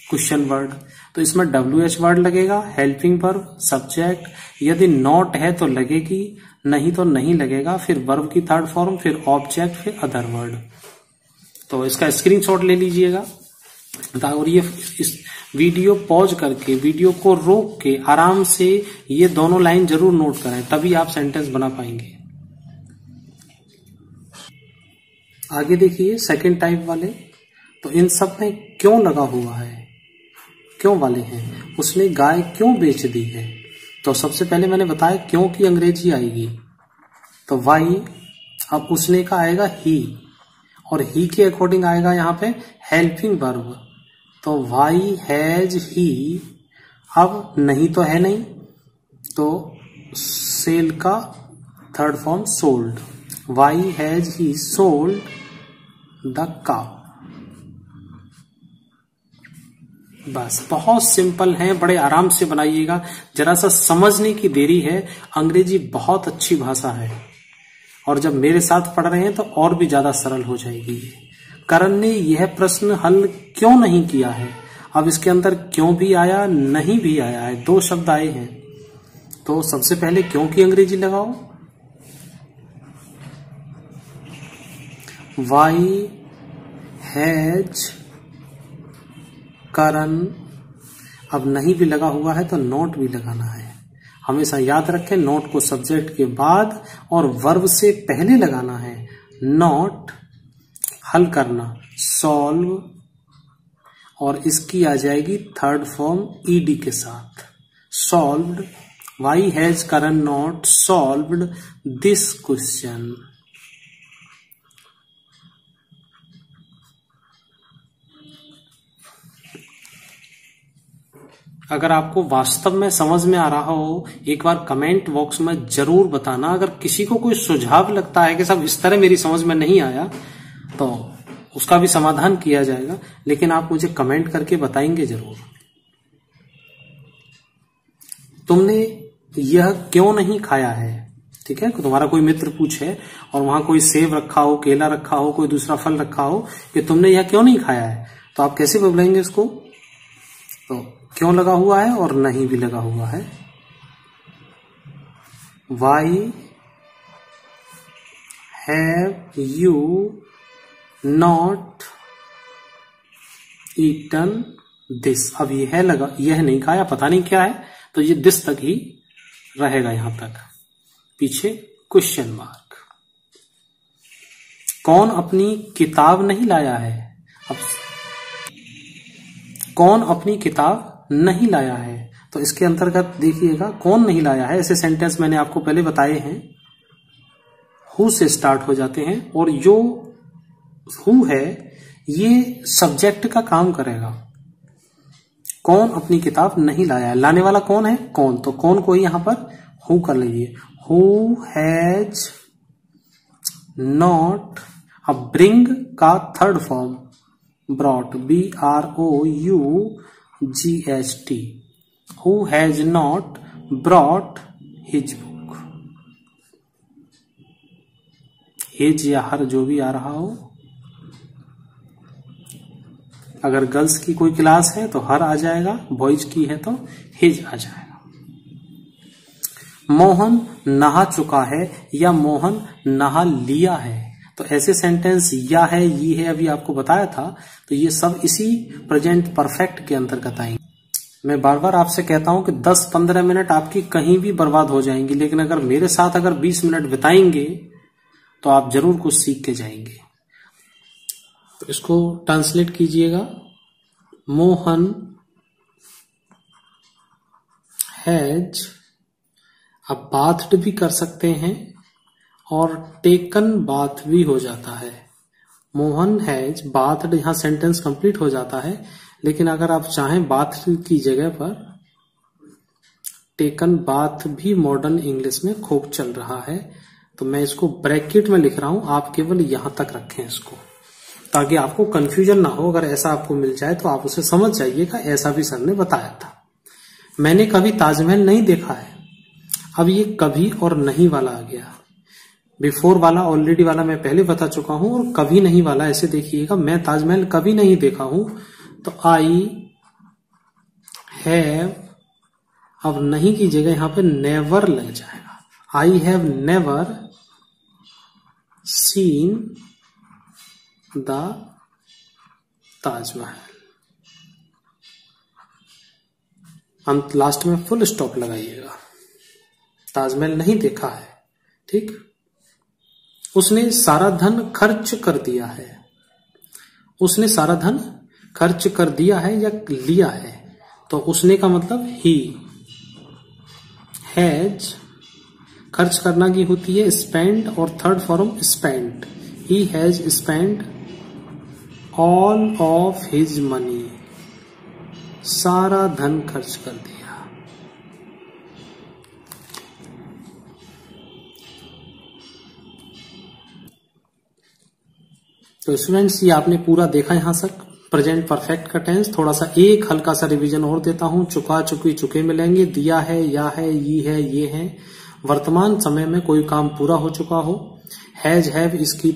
क्वेश्चन वर्ड, तो इसमें डब्ल्यू एच वर्ड लगेगा, हेल्पिंग वर्ब, सब्जेक्ट, यदि नॉट है तो लगेगी, नहीं तो नहीं लगेगा, फिर वर्ब की थर्ड फॉर्म, फिर ऑब्जेक्ट, फिर अदर वर्ड। तो इसका स्क्रीनशॉट ले लीजिएगा, और ये इस वीडियो पॉज करके, वीडियो को रोक के आराम से ये दोनों लाइन जरूर नोट करें, तभी आप सेंटेंस बना पाएंगे। आगे देखिए सेकंड टाइप वाले, तो इन सब में क्यों लगा हुआ है, क्यों वाले हैं। उसने गाय क्यों बेच दी है, तो सबसे पहले मैंने बताया क्यों की अंग्रेजी आएगी, तो वाई। अब उसने का आएगा ही, और ही के अकॉर्डिंग आएगा यहाँ पे हेल्पिंग वर्ब, तो वाई हैज ही। अब नहीं तो है नहीं, तो सेल का third form sold, why has he sold the cow, बस बहुत सिंपल है, बड़े आराम से बनाइएगा, जरा सा समझने की देरी है। अंग्रेजी बहुत अच्छी भाषा है और जब मेरे साथ पढ़ रहे हैं तो और भी ज्यादा सरल हो जाएगी। करण ने यह प्रश्न हल क्यों नहीं किया है, अब इसके अंदर क्यों भी आया नहीं भी आया है, दो शब्द आए हैं। तो सबसे पहले क्यों की अंग्रेजी लगाओ, वाई हैज करण, अब नहीं भी लगा हुआ है तो नोट भी लगाना है। हमेशा याद रखें नोट को सब्जेक्ट के बाद और वर्ब से पहले लगाना है। नोट हल करना, सॉल्व, और इसकी आ जाएगी थर्ड फॉर्म ईडी के साथ, solved. Why has Karan not solved this question, अगर आपको वास्तव में समझ में आ रहा हो एक बार कमेंट बॉक्स में जरूर बताना। अगर किसी को कोई सुझाव लगता है कि सब इस तरह मेरी समझ में नहीं आया तो उसका भी समाधान किया जाएगा, लेकिन आप मुझे कमेंट करके बताएंगे जरूर। तुमने यह क्यों नहीं खाया है, ठीक है, तुम्हारा कोई मित्र पूछे और वहां कोई सेब रखा हो, केला रखा हो, कोई दूसरा फल रखा हो कि तुमने यह क्यों नहीं खाया है, तो आप कैसे बोलेंगे इसको। तो क्यों लगा हुआ है और नहीं भी लगा हुआ है। Why have you not eaten this, अब यह है लगा, यह नहीं खाया, पता नहीं क्या है, तो ये दिस तक ही रहेगा, यहां तक पीछे क्वेश्चन मार्क। कौन अपनी किताब नहीं लाया है, अब कौन अपनी किताब नहीं लाया है, तो इसके अंतर्गत देखिएगा कौन नहीं लाया है, ऐसे सेंटेंस मैंने आपको पहले बताए हैं, हु से स्टार्ट हो जाते हैं और जो हु है ये सब्जेक्ट का काम करेगा। कौन अपनी किताब नहीं लाया है, लाने वाला कौन है, कौन, तो कौन को ही यहां पर हु कर लीजिए। हु हैज नॉट, अब ब्रिंग का third form brought, B R O U G H T, who has not brought his book, his या हर जो भी आ रहा हो, अगर गर्ल्स की कोई क्लास है तो हर आ जाएगा, बॉयज की है तो हिज आ जाएगा। मोहन नहा चुका है या मोहन नहा लिया है, तो ऐसे सेंटेंस या है, ये है, अभी आपको बताया था, तो ये सब इसी प्रेजेंट परफेक्ट के अंतर्गत आएंगे। मैं बार बार आपसे कहता हूं कि दस पंद्रह मिनट आपकी कहीं भी बर्बाद हो जाएंगी, लेकिन अगर मेरे साथ अगर बीस मिनट बिताएंगे तो आप जरूर कुछ सीख के जाएंगे। तो इसको ट्रांसलेट कीजिएगा, मोहन हैज, आप बाथ भी कर सकते हैं और टेकन बाथ भी हो जाता है, मोहन हैज बाथ, यहाँ सेंटेंस कंप्लीट हो जाता है, लेकिन अगर आप चाहें बाथ की जगह पर टेकन बाथ भी मॉडर्न इंग्लिश में खूब चल रहा है, तो मैं इसको ब्रैकेट में लिख रहा हूं, आप केवल यहां तक रखें इसको, ताकि आपको कंफ्यूजन ना हो। अगर ऐसा आपको मिल जाए तो आप उसे समझ जाइएगा, ऐसा भी सर ने बताया था। मैंने कभी ताजमहल नहीं देखा है, अब ये कभी और नहीं वाला आ गया, बिफोर वाला ऑलरेडी वाला मैं पहले बता चुका हूं, और कभी नहीं वाला ऐसे देखिएगा, मैं ताजमहल कभी नहीं देखा हूं, तो आई हैव, अब नहीं की जगह यहां पे नेवर लग जाएगा, I have never seen the Taj Mahal, अंत लास्ट में फुल स्टॉप लगाइएगा, ताजमहल नहीं देखा है, ठीक। उसने सारा धन खर्च कर दिया है, उसने सारा धन खर्च कर दिया है या लिया है, तो उसने का मतलब ही, हैज खर्च करना की होती है स्पेंड, और third form spend, he has spend all of his money, सारा धन खर्च कर दिया। तो स्टूडेंट्स ये आपने पूरा देखा यहाँ तक, प्रेजेंट परफेक्ट का टेंस, थोड़ा सा एक हल्का सा रिवीजन और देता हूं। चुका चुकी चुके मिलेंगे, दिया है या है ये है ये है, वर्तमान समय में कोई काम पूरा हो चुका हो। हैज हैव इसकी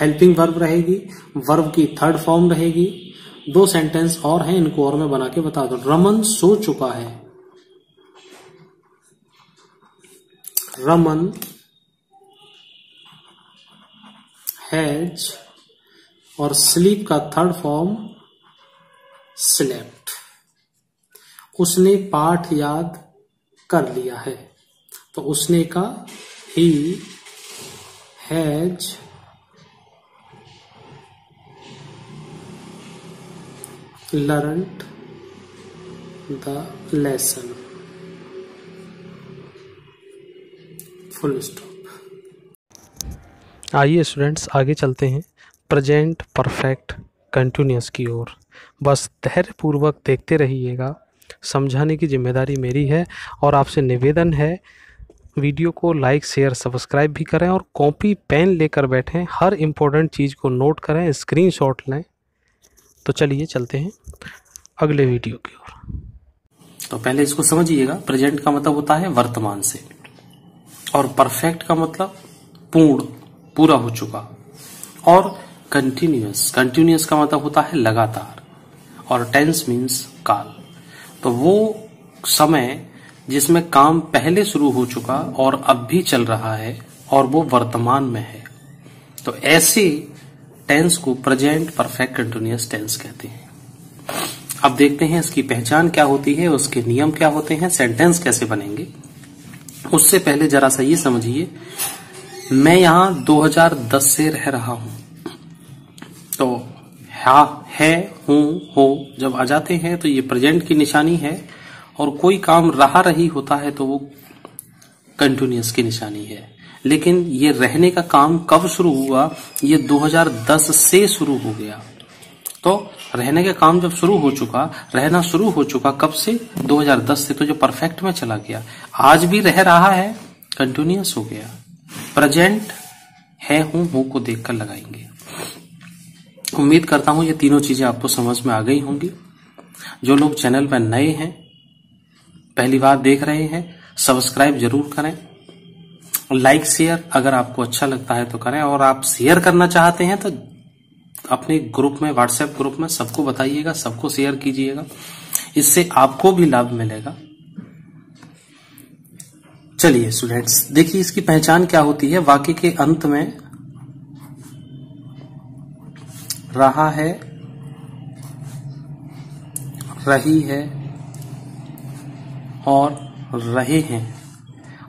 हेल्पिंग वर्ब रहेगी, वर्ब की थर्ड फॉर्म रहेगी। दो सेंटेंस और हैं, इनको और मैं बना के बता दूं। रमन सो चुका है, रमन हैज, और स्लीप का थर्ड फॉर्म स्लेप्ट, उसने पाठ याद कर लिया है। तो उसने का ही has learned the lesson, full stop. आइए स्टूडेंट्स आगे चलते हैं प्रेजेंट परफेक्ट कंटिन्यूअस की ओर। बस धैर्यपूर्वक देखते रहिएगा, समझाने की जिम्मेदारी मेरी है और आपसे निवेदन है वीडियो को लाइक शेयर सब्सक्राइब भी करें और कॉपी पेन लेकर बैठें, हर इम्पोर्टेंट चीज़ को नोट करें, स्क्रीनशॉट लें। तो चलिए चलते हैं अगले वीडियो की ओर। तो पहले इसको समझिएगा, प्रेजेंट का मतलब होता है वर्तमान से और परफेक्ट का मतलब पूर्ण, पूरा हो चुका, और कंटिन्यूअस, कंटिन्यूअस का मतलब होता है लगातार, और टेंस मीन्स काल। तो वो समय जिसमें काम पहले शुरू हो चुका और अब भी चल रहा है और वो वर्तमान में है, तो ऐसे टेंस को प्रेजेंट परफेक्ट कंटिन्यूअस टेंस कहते हैं। अब देखते हैं इसकी पहचान क्या होती है, उसके नियम क्या होते हैं, सेंटेंस कैसे बनेंगे। उससे पहले जरा सा ये समझिए, मैं यहां दो हज़ार दस से रह रहा हूं, तो हा है हूं हो जब आ जाते हैं तो ये प्रेजेंट की निशानी है, और कोई काम रहा रही होता है तो वो कंटिन्यूअस की निशानी है। लेकिन ये रहने का काम कब शुरू हुआ, ये दो हज़ार दस से शुरू हो गया। तो रहने का काम जब शुरू हो चुका, रहना शुरू हो चुका कब से, दो हज़ार दस से, तो जो परफेक्ट में चला गया। आज भी रह रहा है, कंटिन्यूअस हो गया। प्रेजेंट है हूं हूं को देखकर लगाएंगे। उम्मीद करता हूं ये तीनों चीजें आपको समझ में आ गई होंगी। जो लोग चैनल पर नए हैं, पहली बार देख रहे हैं, सब्सक्राइब जरूर करें, लाइक शेयर अगर आपको अच्छा लगता है तो करें, और आप शेयर करना चाहते हैं तो अपने ग्रुप में, व्हाट्सएप ग्रुप में सबको बताइएगा, सबको शेयर कीजिएगा, इससे आपको भी लाभ मिलेगा। चलिए स्टूडेंट्स देखिए इसकी पहचान क्या होती है। वाक्य के अंत में रहा है, रही है और रहे हैं,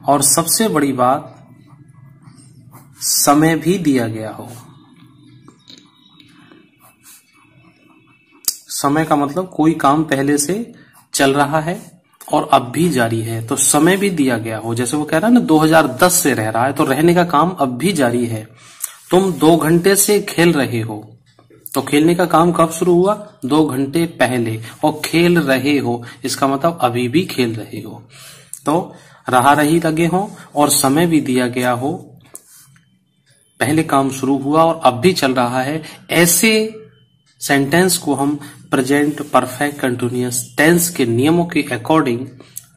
और सबसे बड़ी बात समय भी दिया गया हो। समय का मतलब कोई काम पहले से चल रहा है और अब भी जारी है, तो समय भी दिया गया हो। जैसे वो कह रहा है ना दो हज़ार दस से रह रहा है, तो रहने का काम अब भी जारी है। तुम दो घंटे से खेल रहे हो, तो खेलने का काम कब शुरू हुआ, दो घंटे पहले, और खेल रहे हो इसका मतलब अभी भी खेल रहे हो। तो रहा रही लगे हो और समय भी दिया गया हो, पहले काम शुरू हुआ और अब भी चल रहा है, ऐसे सेंटेंस को हम प्रेजेंट परफेक्ट कंटिन्यूअस टेंस के नियमों के अकॉर्डिंग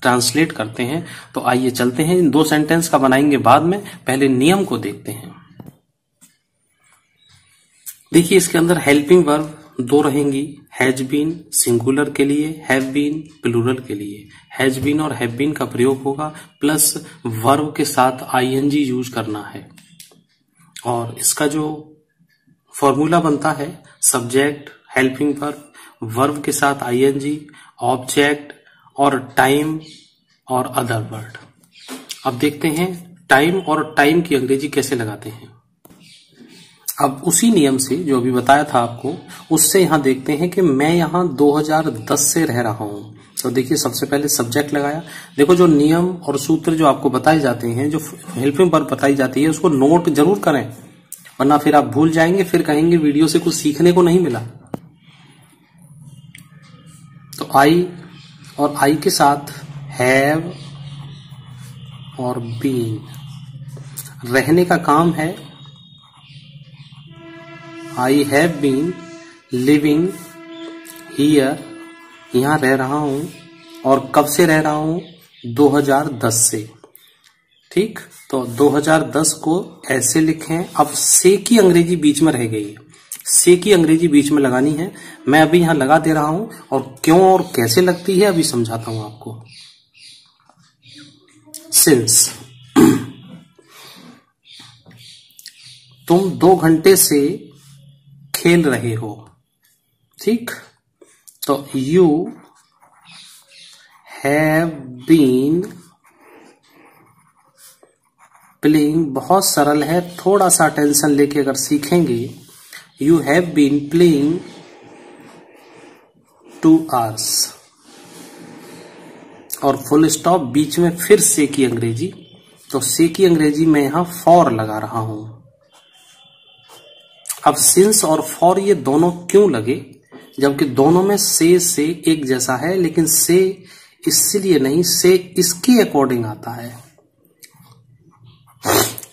ट्रांसलेट करते हैं। तो आइए चलते हैं, इन दो सेंटेंस का बनाएंगे बाद में, पहले नियम को देखते हैं। देखिए इसके अंदर हेल्पिंग वर्ब दो रहेंगी, हैज बीन सिंगुलर के लिए, हैव बीन प्लूरल के लिए। हैज बीन और हैव बीन का प्रयोग होगा, प्लस वर्ब के साथ आईएनजी यूज करना है, और इसका जो फॉर्मूला बनता है, सब्जेक्ट हेल्पिंग वर्ब, वर्ब के साथ आईएनजी, ऑब्जेक्ट और टाइम और अदर वर्ड। अब देखते हैं टाइम और टाइम की अंग्रेजी कैसे लगाते हैं। अब उसी नियम से जो अभी बताया था आपको, उससे यहां देखते हैं कि मैं यहां दो हज़ार दस से रह रहा हूं। तो देखिए सबसे पहले सब्जेक्ट लगाया। देखो जो नियम और सूत्र जो आपको बताए जाते हैं, जो हेल्पिंग वर्ब बताई जाती है, उसको नोट जरूर करें, वरना फिर आप भूल जाएंगे, फिर कहेंगे वीडियो से कुछ सीखने को नहीं मिला। तो आई और आई के साथ हैव और बीन, रहने का काम है, I have been living here, यहाँ रह रहा हूँ और कब से रह रहा हूँ, दो हज़ार दस से। ठीक, तो दो हज़ार दस को ऐसे लिखें। अब से की अंग्रेजी बीच में रह गई है, से की अंग्रेजी बीच में लगानी है, मैं अभी यहाँ लगा दे रहा हूं और क्यों और कैसे लगती है अभी समझाता हूं आपको। सिंस, तुम दो घंटे से खेल रहे हो। ठीक, तो यू हैव बीन प्लेइंग, बहुत सरल है, थोड़ा सा टेंशन लेके अगर सीखेंगे, you have been playing two hours और फुल स्टॉप, बीच में फिर से की अंग्रेजी। तो से की अंग्रेजी में यहां फॉर लगा रहा हूं। अब सिंस और फॉर ये दोनों क्यों लगे, जबकि दोनों में से से एक जैसा है, लेकिन से इसलिए नहीं, से इसके अकॉर्डिंग आता है।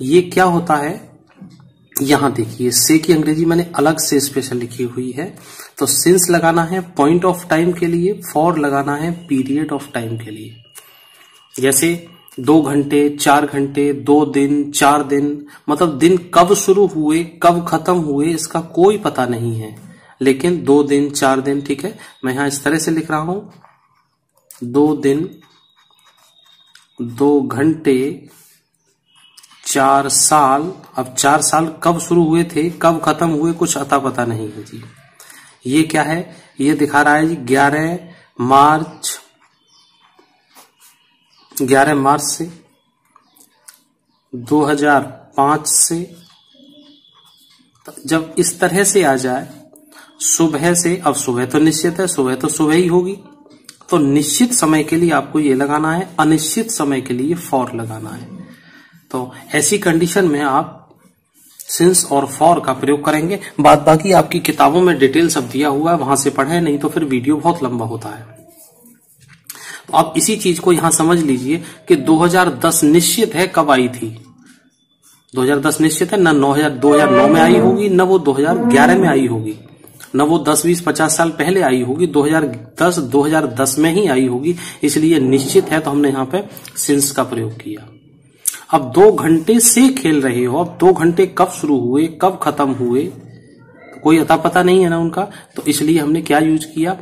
ये क्या होता है, यहां देखिए से की अंग्रेजी मैंने अलग से स्पेशल लिखी हुई है। तो सिंस लगाना है पॉइंट ऑफ टाइम के लिए, फॉर लगाना है पीरियड ऑफ टाइम के लिए। जैसे दो घंटे, चार घंटे, दो दिन, चार दिन, मतलब दिन कब शुरू हुए कब खत्म हुए इसका कोई पता नहीं है, लेकिन दो दिन, चार दिन, ठीक है, मैं यहां इस तरह से लिख रहा हूं, दो दिन, दो घंटे, चार साल। अब चार साल कब शुरू हुए थे कब खत्म हुए कुछ अता पता नहीं है जी। ये क्या है, ये दिखा रहा है जी ग्यारह मार्च, ग्यारह मार्च से दो हज़ार पाँच से। जब इस तरह से आ जाए सुबह से, अब सुबह तो निश्चित है, सुबह तो सुबह ही होगी, तो निश्चित समय के लिए आपको ये लगाना है, अनिश्चित समय के लिए फॉर लगाना है। तो ऐसी कंडीशन में आप सिंस और फॉर का प्रयोग करेंगे। बात बाकी आपकी किताबों में डिटेल सब दिया हुआ है, वहां से पढ़ें, नहीं तो फिर वीडियो बहुत लंबा होता है। तो आप इसी चीज को यहां समझ लीजिए कि दो हज़ार दस निश्चित है कब आई थी, दो हज़ार दस निश्चित है, ना दो हज़ार नौ में आई होगी, ना वो दो हज़ार ग्यारह में आई होगी, ना वो दस बीस पचास साल पहले आई होगी, दो हज़ार दस में ही आई होगी, इसलिए निश्चित है, तो हमने यहाँ पे सिंस का प्रयोग किया। अब दो घंटे से खेल रहे हो, अब दो घंटे कब शुरू हुए कब खत्म हुए कोई अता पता नहीं है ना उनका, तो इसलिए हमने क्या यूज किया,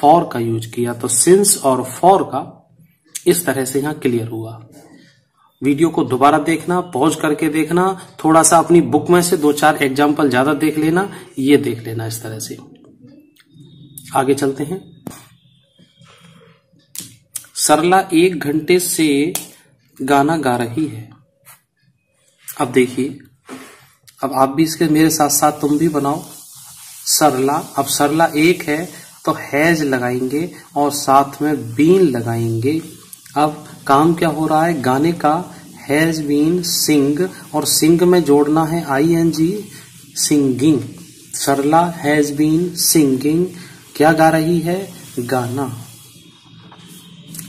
फॉर का यूज किया। तो सिंस और फॉर का इस तरह से यहाँ क्लियर हुआ। वीडियो को दोबारा देखना, पॉज करके देखना, थोड़ा सा अपनी बुक में से दो चार एग्जाम्पल ज्यादा देख लेना, ये देख लेना इस तरह से। आगे चलते हैं। सरला एक घंटे से गाना गा रही है। अब देखिए, अब आप भी इसके मेरे साथ साथ तुम भी बनाओ। सरला, अब सरला एक है तो हैज लगाएंगे और साथ में बीन लगाएंगे। अब काम क्या हो रहा है, गाने का हैज बीन सिंग, और सिंग में जोड़ना है I N G, singing. Sarla has been singing, क्या गा रही है, गाना।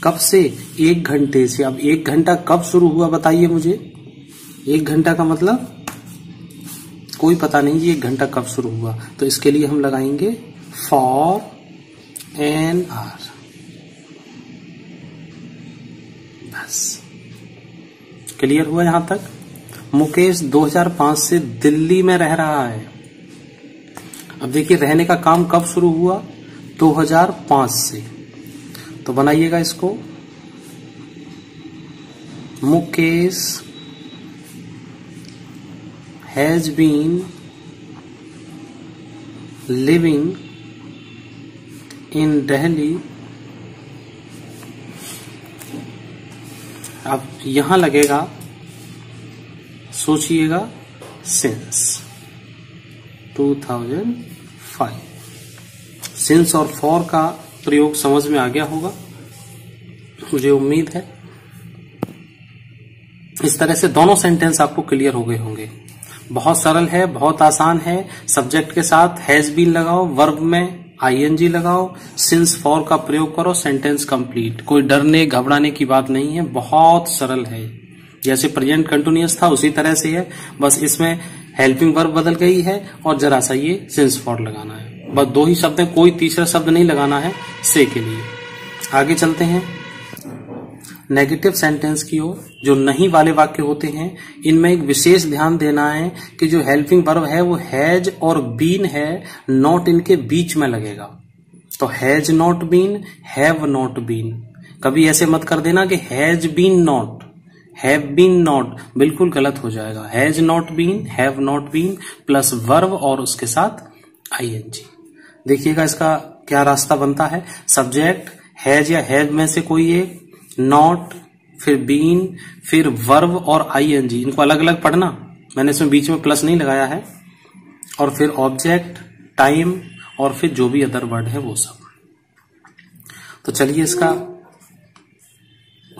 कब से, एक घंटे से। अब एक घंटा कब शुरू हुआ बताइए मुझे, एक घंटा का मतलब कोई पता नहीं जी, एक घंटा कब शुरू हुआ, तो इसके लिए हम लगाएंगे फॉर एन आवर। बस, क्लियर हुआ यहां तक। मुकेश दो हज़ार पाँच से दिल्ली में रह रहा है। अब देखिए रहने का काम कब शुरू हुआ, दो हज़ार पाँच से, तो बनाइएगा इसको, Mukesh has been living in Delhi. अब यहां लगेगा, सोचिएगा, सिंस दो हज़ार पाँच। सिंस और फॉर का प्रयोग समझ में आ गया होगा, मुझे उम्मीद है। इस तरह से दोनों सेंटेंस आपको क्लियर हो गए होंगे। बहुत सरल है, बहुत आसान है। सब्जेक्ट के साथ हैज बीन लगाओ, वर्ब में आईएनजी लगाओ, सिंस फॉर का प्रयोग करो, सेंटेंस कंप्लीट। कोई डरने घबराने की बात नहीं है, बहुत सरल है। जैसे प्रेजेंट कंटिन्यूअस था उसी तरह से है, बस इसमें हेल्पिंग वर्ब बदल गई है और जरा सा ये सिंस फॉर लगाना है। बस दो ही शब्द हैं, कोई तीसरा शब्द नहीं लगाना है से के लिए। आगे चलते हैं नेगेटिव सेंटेंस की ओर। जो नहीं वाले वाक्य होते हैं इनमें एक विशेष ध्यान देना है कि जो हेल्पिंग वर्ब है वो हैज और बीन है, नॉट इनके बीच में लगेगा। तो has not been, have not been, कभी ऐसे मत कर देना कि has been not, have been not, बिल्कुल गलत हो जाएगा। Has not been, have not been plus verb और उसके साथ आई एन जी। देखिएगा इसका क्या रास्ता बनता है। सब्जेक्ट हैज या हैव में से कोई एक, नॉट, फिर बीन, फिर वर्ब और आई एन जी, इनको अलग अलग पढ़ना, मैंने इसमें बीच में प्लस नहीं लगाया है, और फिर ऑब्जेक्ट, टाइम और फिर जो भी अदर वर्ड है वो सब। तो चलिए इसका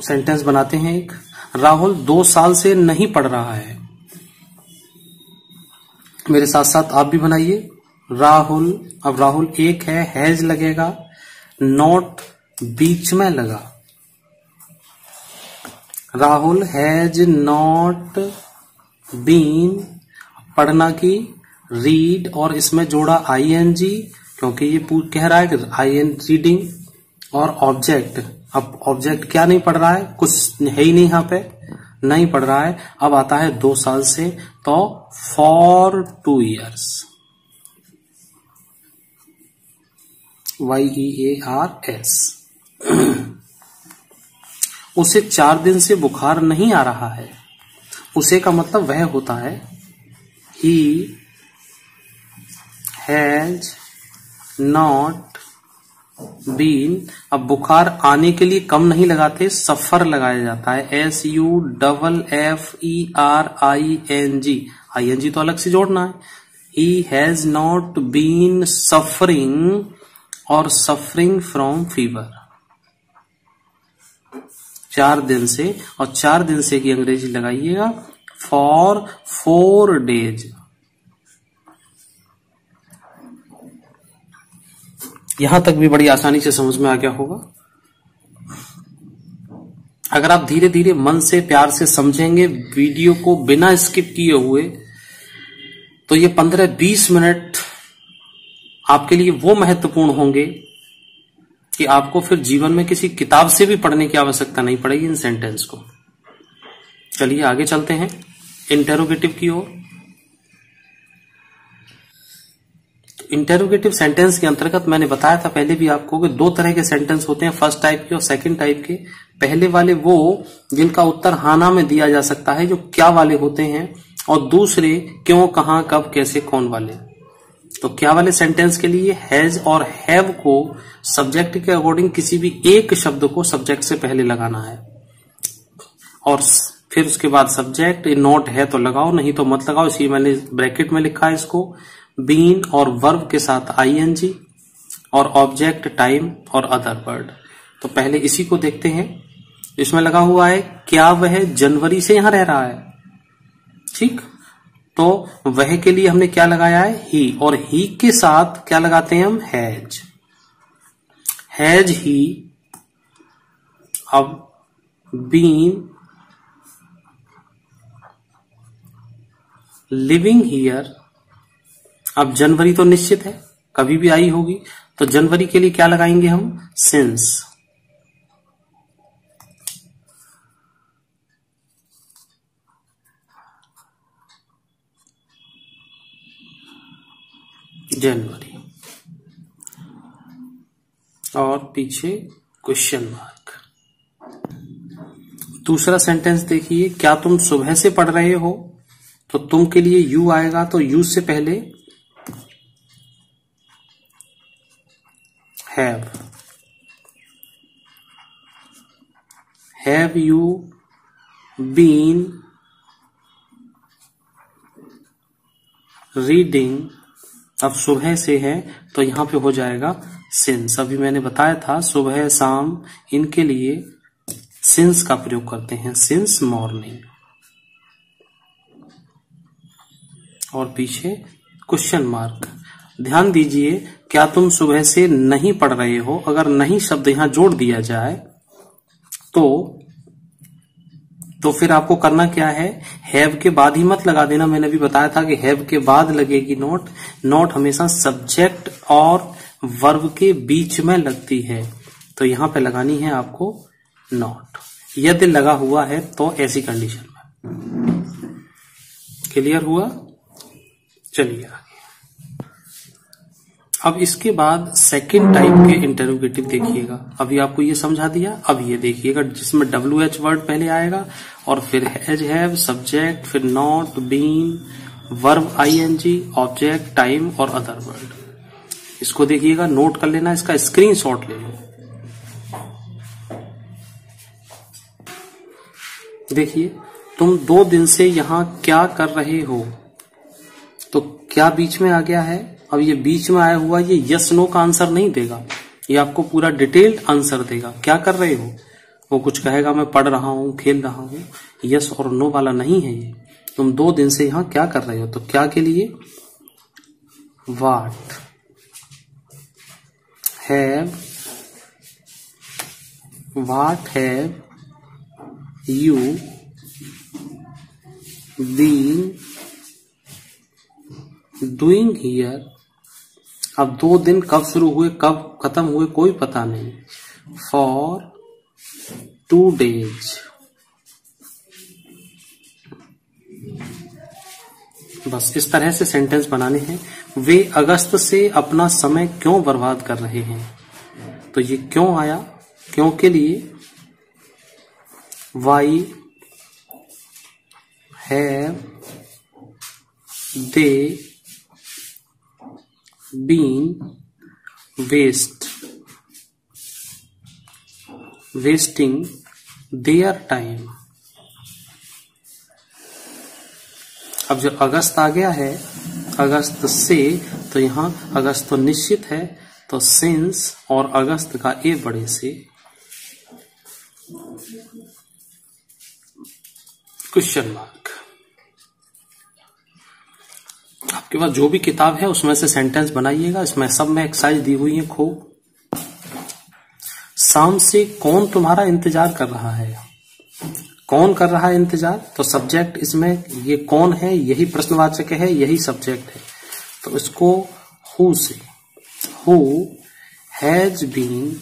सेंटेंस बनाते हैं एक। राहुल दो साल से नहीं पढ़ रहा है। मेरे साथ साथ आप भी बनाइए। राहुल, अब राहुल एक है, हैज लगेगा, नॉट बीच में लगा, राहुल हैज नॉट बीन, पढ़ना की रीड और इसमें जोड़ा आई एन जी क्योंकि ये कह रहा है कि आई एन रीडिंग, और ऑब्जेक्ट, अब ऑब्जेक्ट क्या नहीं पढ़ रहा है, कुछ है ही नहीं यहाँ पे, नहीं पढ़ रहा है। अब आता है दो साल से, तो for two years, Y E A R S. उसे चार दिन से बुखार नहीं आ रहा है। उसे का मतलब वह होता है। ही हैज नॉट बीन, अब बुखार आने के लिए कम नहीं लगाते, सफर लगाया जाता है, S U double F E R I N G, I N G तो अलग से जोड़ना है। He has not been suffering और सफरिंग फ्रॉम फीवर, चार दिन से, और चार दिन से की अंग्रेजी लगाइएगा फॉर फोर डेज। यहां तक भी बड़ी आसानी से समझ में आ गया होगा। अगर आप धीरे धीरे मन से प्यार से समझेंगे वीडियो को बिना स्किप किए हुए, तो ये पंद्रह बीस मिनट आपके लिए वो महत्वपूर्ण होंगे कि आपको फिर जीवन में किसी किताब से भी पढ़ने की आवश्यकता नहीं पड़ेगी इन सेंटेंस को। चलिए आगे चलते हैं इंटरोगेटिव की ओर। तो इंटरोगेटिव सेंटेंस के अंतर्गत मैंने बताया था पहले भी आपको कि दो तरह के सेंटेंस होते हैं, फर्स्ट टाइप के और सेकंड टाइप के। पहले वाले वो जिनका उत्तर हाना में दिया जा सकता है, जो क्या वाले होते हैं, और दूसरे क्यों, कहां, कब, कैसे, कौन वाले। तो क्या वाले सेंटेंस के लिए हैज और हैव को सब्जेक्ट के अकॉर्डिंग किसी भी एक शब्द को सब्जेक्ट से पहले लगाना है, और फिर उसके बाद सब्जेक्ट। नॉट है तो लगाओ, नहीं तो मत लगाओ, इसी मैंने ब्रैकेट में लिखा है इसको। बीन और वर्ब के साथ आईएनजी, और ऑब्जेक्ट, टाइम और अदर वर्ड। तो पहले इसी को देखते हैं। इसमें लगा हुआ है क्या वह जनवरी से यहां रह रहा है, ठीक। तो वह के लिए हमने क्या लगाया है, ही, और ही के साथ क्या लगाते हैं हम, हैज। हैज ही, अब बीन लिविंग हियर, अब जनवरी तो निश्चित है, कभी भी आई होगी, तो जनवरी के लिए क्या लगाएंगे हम, सिंस। जनवरी और पीछे क्वेश्चन मार्क। दूसरा सेंटेंस देखिए, क्या तुम सुबह से पढ़ रहे हो, तो तुम के लिए यू आएगा, तो यू से पहले have. Have you been reading, अब सुबह से है तो यहाँ पे हो जाएगा सिंस। अभी मैंने बताया था सुबह शाम इनके लिए सिंस का प्रयोग करते हैं, सिंस मॉर्निंग और पीछे क्वेश्चन मार्क। ध्यान दीजिए क्या तुम सुबह से नहीं पढ़ रहे हो, अगर नहीं शब्द यहाँ जोड़ दिया जाए तो तो फिर आपको करना क्या है, हैव के बाद ही मत लगा देना। मैंने भी बताया था कि हैव के बाद लगेगी नोट। नोट हमेशा सब्जेक्ट और वर्ब के बीच में लगती है, तो यहां पे लगानी है आपको नोट, यदि लगा हुआ है तो ऐसी कंडीशन में। क्लियर हुआ? चलिए आगे। अब इसके बाद सेकंड टाइप के इंटरोगेटिव देखिएगा। अभी आपको ये समझा दिया, अब ये देखिएगा जिसमें डब्ल्यू एच वर्ड पहले आएगा और फिर हैज, हैव, सब्जेक्ट, फिर not, been, verb ING, object, time और अदर वर्ड। इसको देखिएगा, नोट कर लेना, इसका स्क्रीनशॉट ले लो। देखिए, तुम दो दिन से यहां क्या कर रहे हो, तो क्या बीच में आ गया है। अब ये बीच में आया हुआ ये यस नो का आंसर नहीं देगा, ये आपको पूरा डिटेल्ड आंसर देगा। क्या कर रहे हो, वो कुछ कहेगा मैं पढ़ रहा हूँ, खेल रहा हूँ, यस और नो वाला नहीं है ये। तुम दो दिन से यहाँ क्या कर रहे हो, तो क्या के लिए what, have, what have you been doing here. अब दो दिन कब शुरू हुए कब खत्म हुए कोई पता नहीं। फॉर टू डेज, बस इस तरह से सेंटेंस बनाने हैं। वे अगस्त से अपना समय क्यों बर्बाद कर रहे हैं, तो ये क्यों आया, क्यों के लिए why have they been waste wasting their time. अब जो अगस्त आ गया है, अगस्त से, तो यहां अगस्त तो निश्चित है, तो सिंस और अगस्त का ए बड़े से। Question mark. आपके पास जो भी किताब है उसमें से सेंटेंस बनाइएगा, इसमें सब में एक्सरसाइज दी हुई है खूब। शाम से कौन तुम्हारा इंतजार कर रहा है, कौन कर रहा है इंतजार, तो सब्जेक्ट इसमें ये कौन है, यही प्रश्नवाचक है, यही सब्जेक्ट है, तो इसको हु से, हु हैज बीन।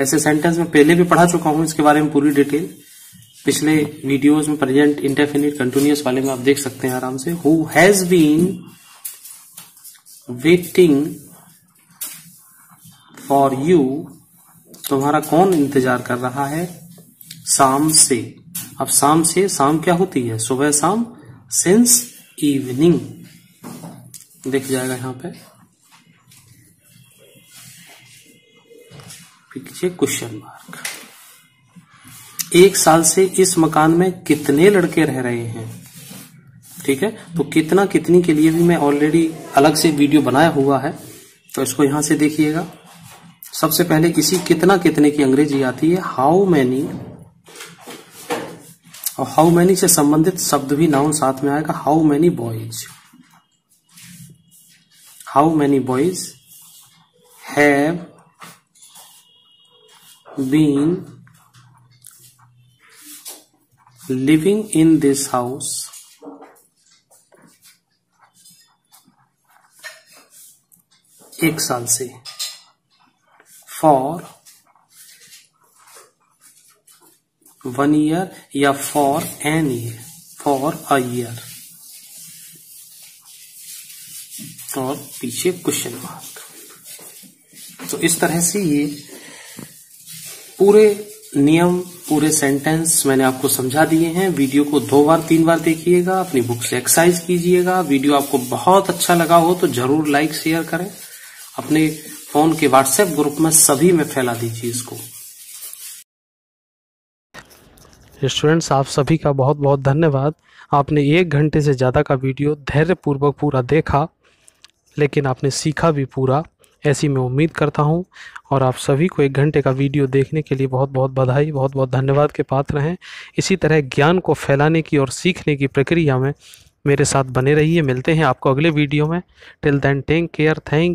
ऐसे सेंटेंस में पहले भी पढ़ा चुका हूं इसके बारे में पूरी डिटेल, पिछले वीडियोस में, प्रेजेंट इंडेफिनिट कंटिन्यूअस वाले में आप देख सकते हैं आराम से। Who has been waiting for you, तुम्हारा कौन इंतजार कर रहा है, शाम से। अब शाम से, शाम क्या होती है, सुबह शाम, सिंस इवनिंग, देख जाएगा यहां पे पीछे क्वेश्चन मार्क। एक साल से इस मकान में कितने लड़के रह रहे हैं, ठीक है, तो कितना कितनी के लिए भी मैं ऑलरेडी अलग से वीडियो बनाया हुआ है, तो इसको यहां से देखिएगा। सबसे पहले किसी कितना कितने की अंग्रेजी आती है हाउ मैनी, और हाउ मैनी से संबंधित शब्द भी नाउन साथ में आएगा, how many boys, how many boys have been living in this house एक साल से, फॉर वन ईयर या for an year, for a year, और पीछे क्वेश्चन मार्क। तो इस तरह से ये पूरे नियम, पूरे सेंटेंस मैंने आपको समझा दिए हैं। वीडियो को दो बार तीन बार देखिएगा, अपनी बुक से एक्सरसाइज कीजिएगा। वीडियो आपको बहुत अच्छा लगा हो तो जरूर लाइक शेयर करें, अपने फोन के व्हाट्सएप ग्रुप में सभी में फैला दीजिए इसको। स्टूडेंट्स, आप सभी का बहुत बहुत धन्यवाद। आपने एक घंटे से ज़्यादा का वीडियो धैर्यपूर्वक पूरा देखा, लेकिन आपने सीखा भी पूरा, ऐसी मैं उम्मीद करता हूं। और आप सभी को एक घंटे का वीडियो देखने के लिए बहुत बहुत बधाई, बहुत बहुत धन्यवाद के पात्र हैं। इसी तरह ज्ञान को फैलाने की और सीखने की प्रक्रिया में मेरे साथ बने रहिए। मिलते हैं आपको अगले वीडियो में। Till then take care, thank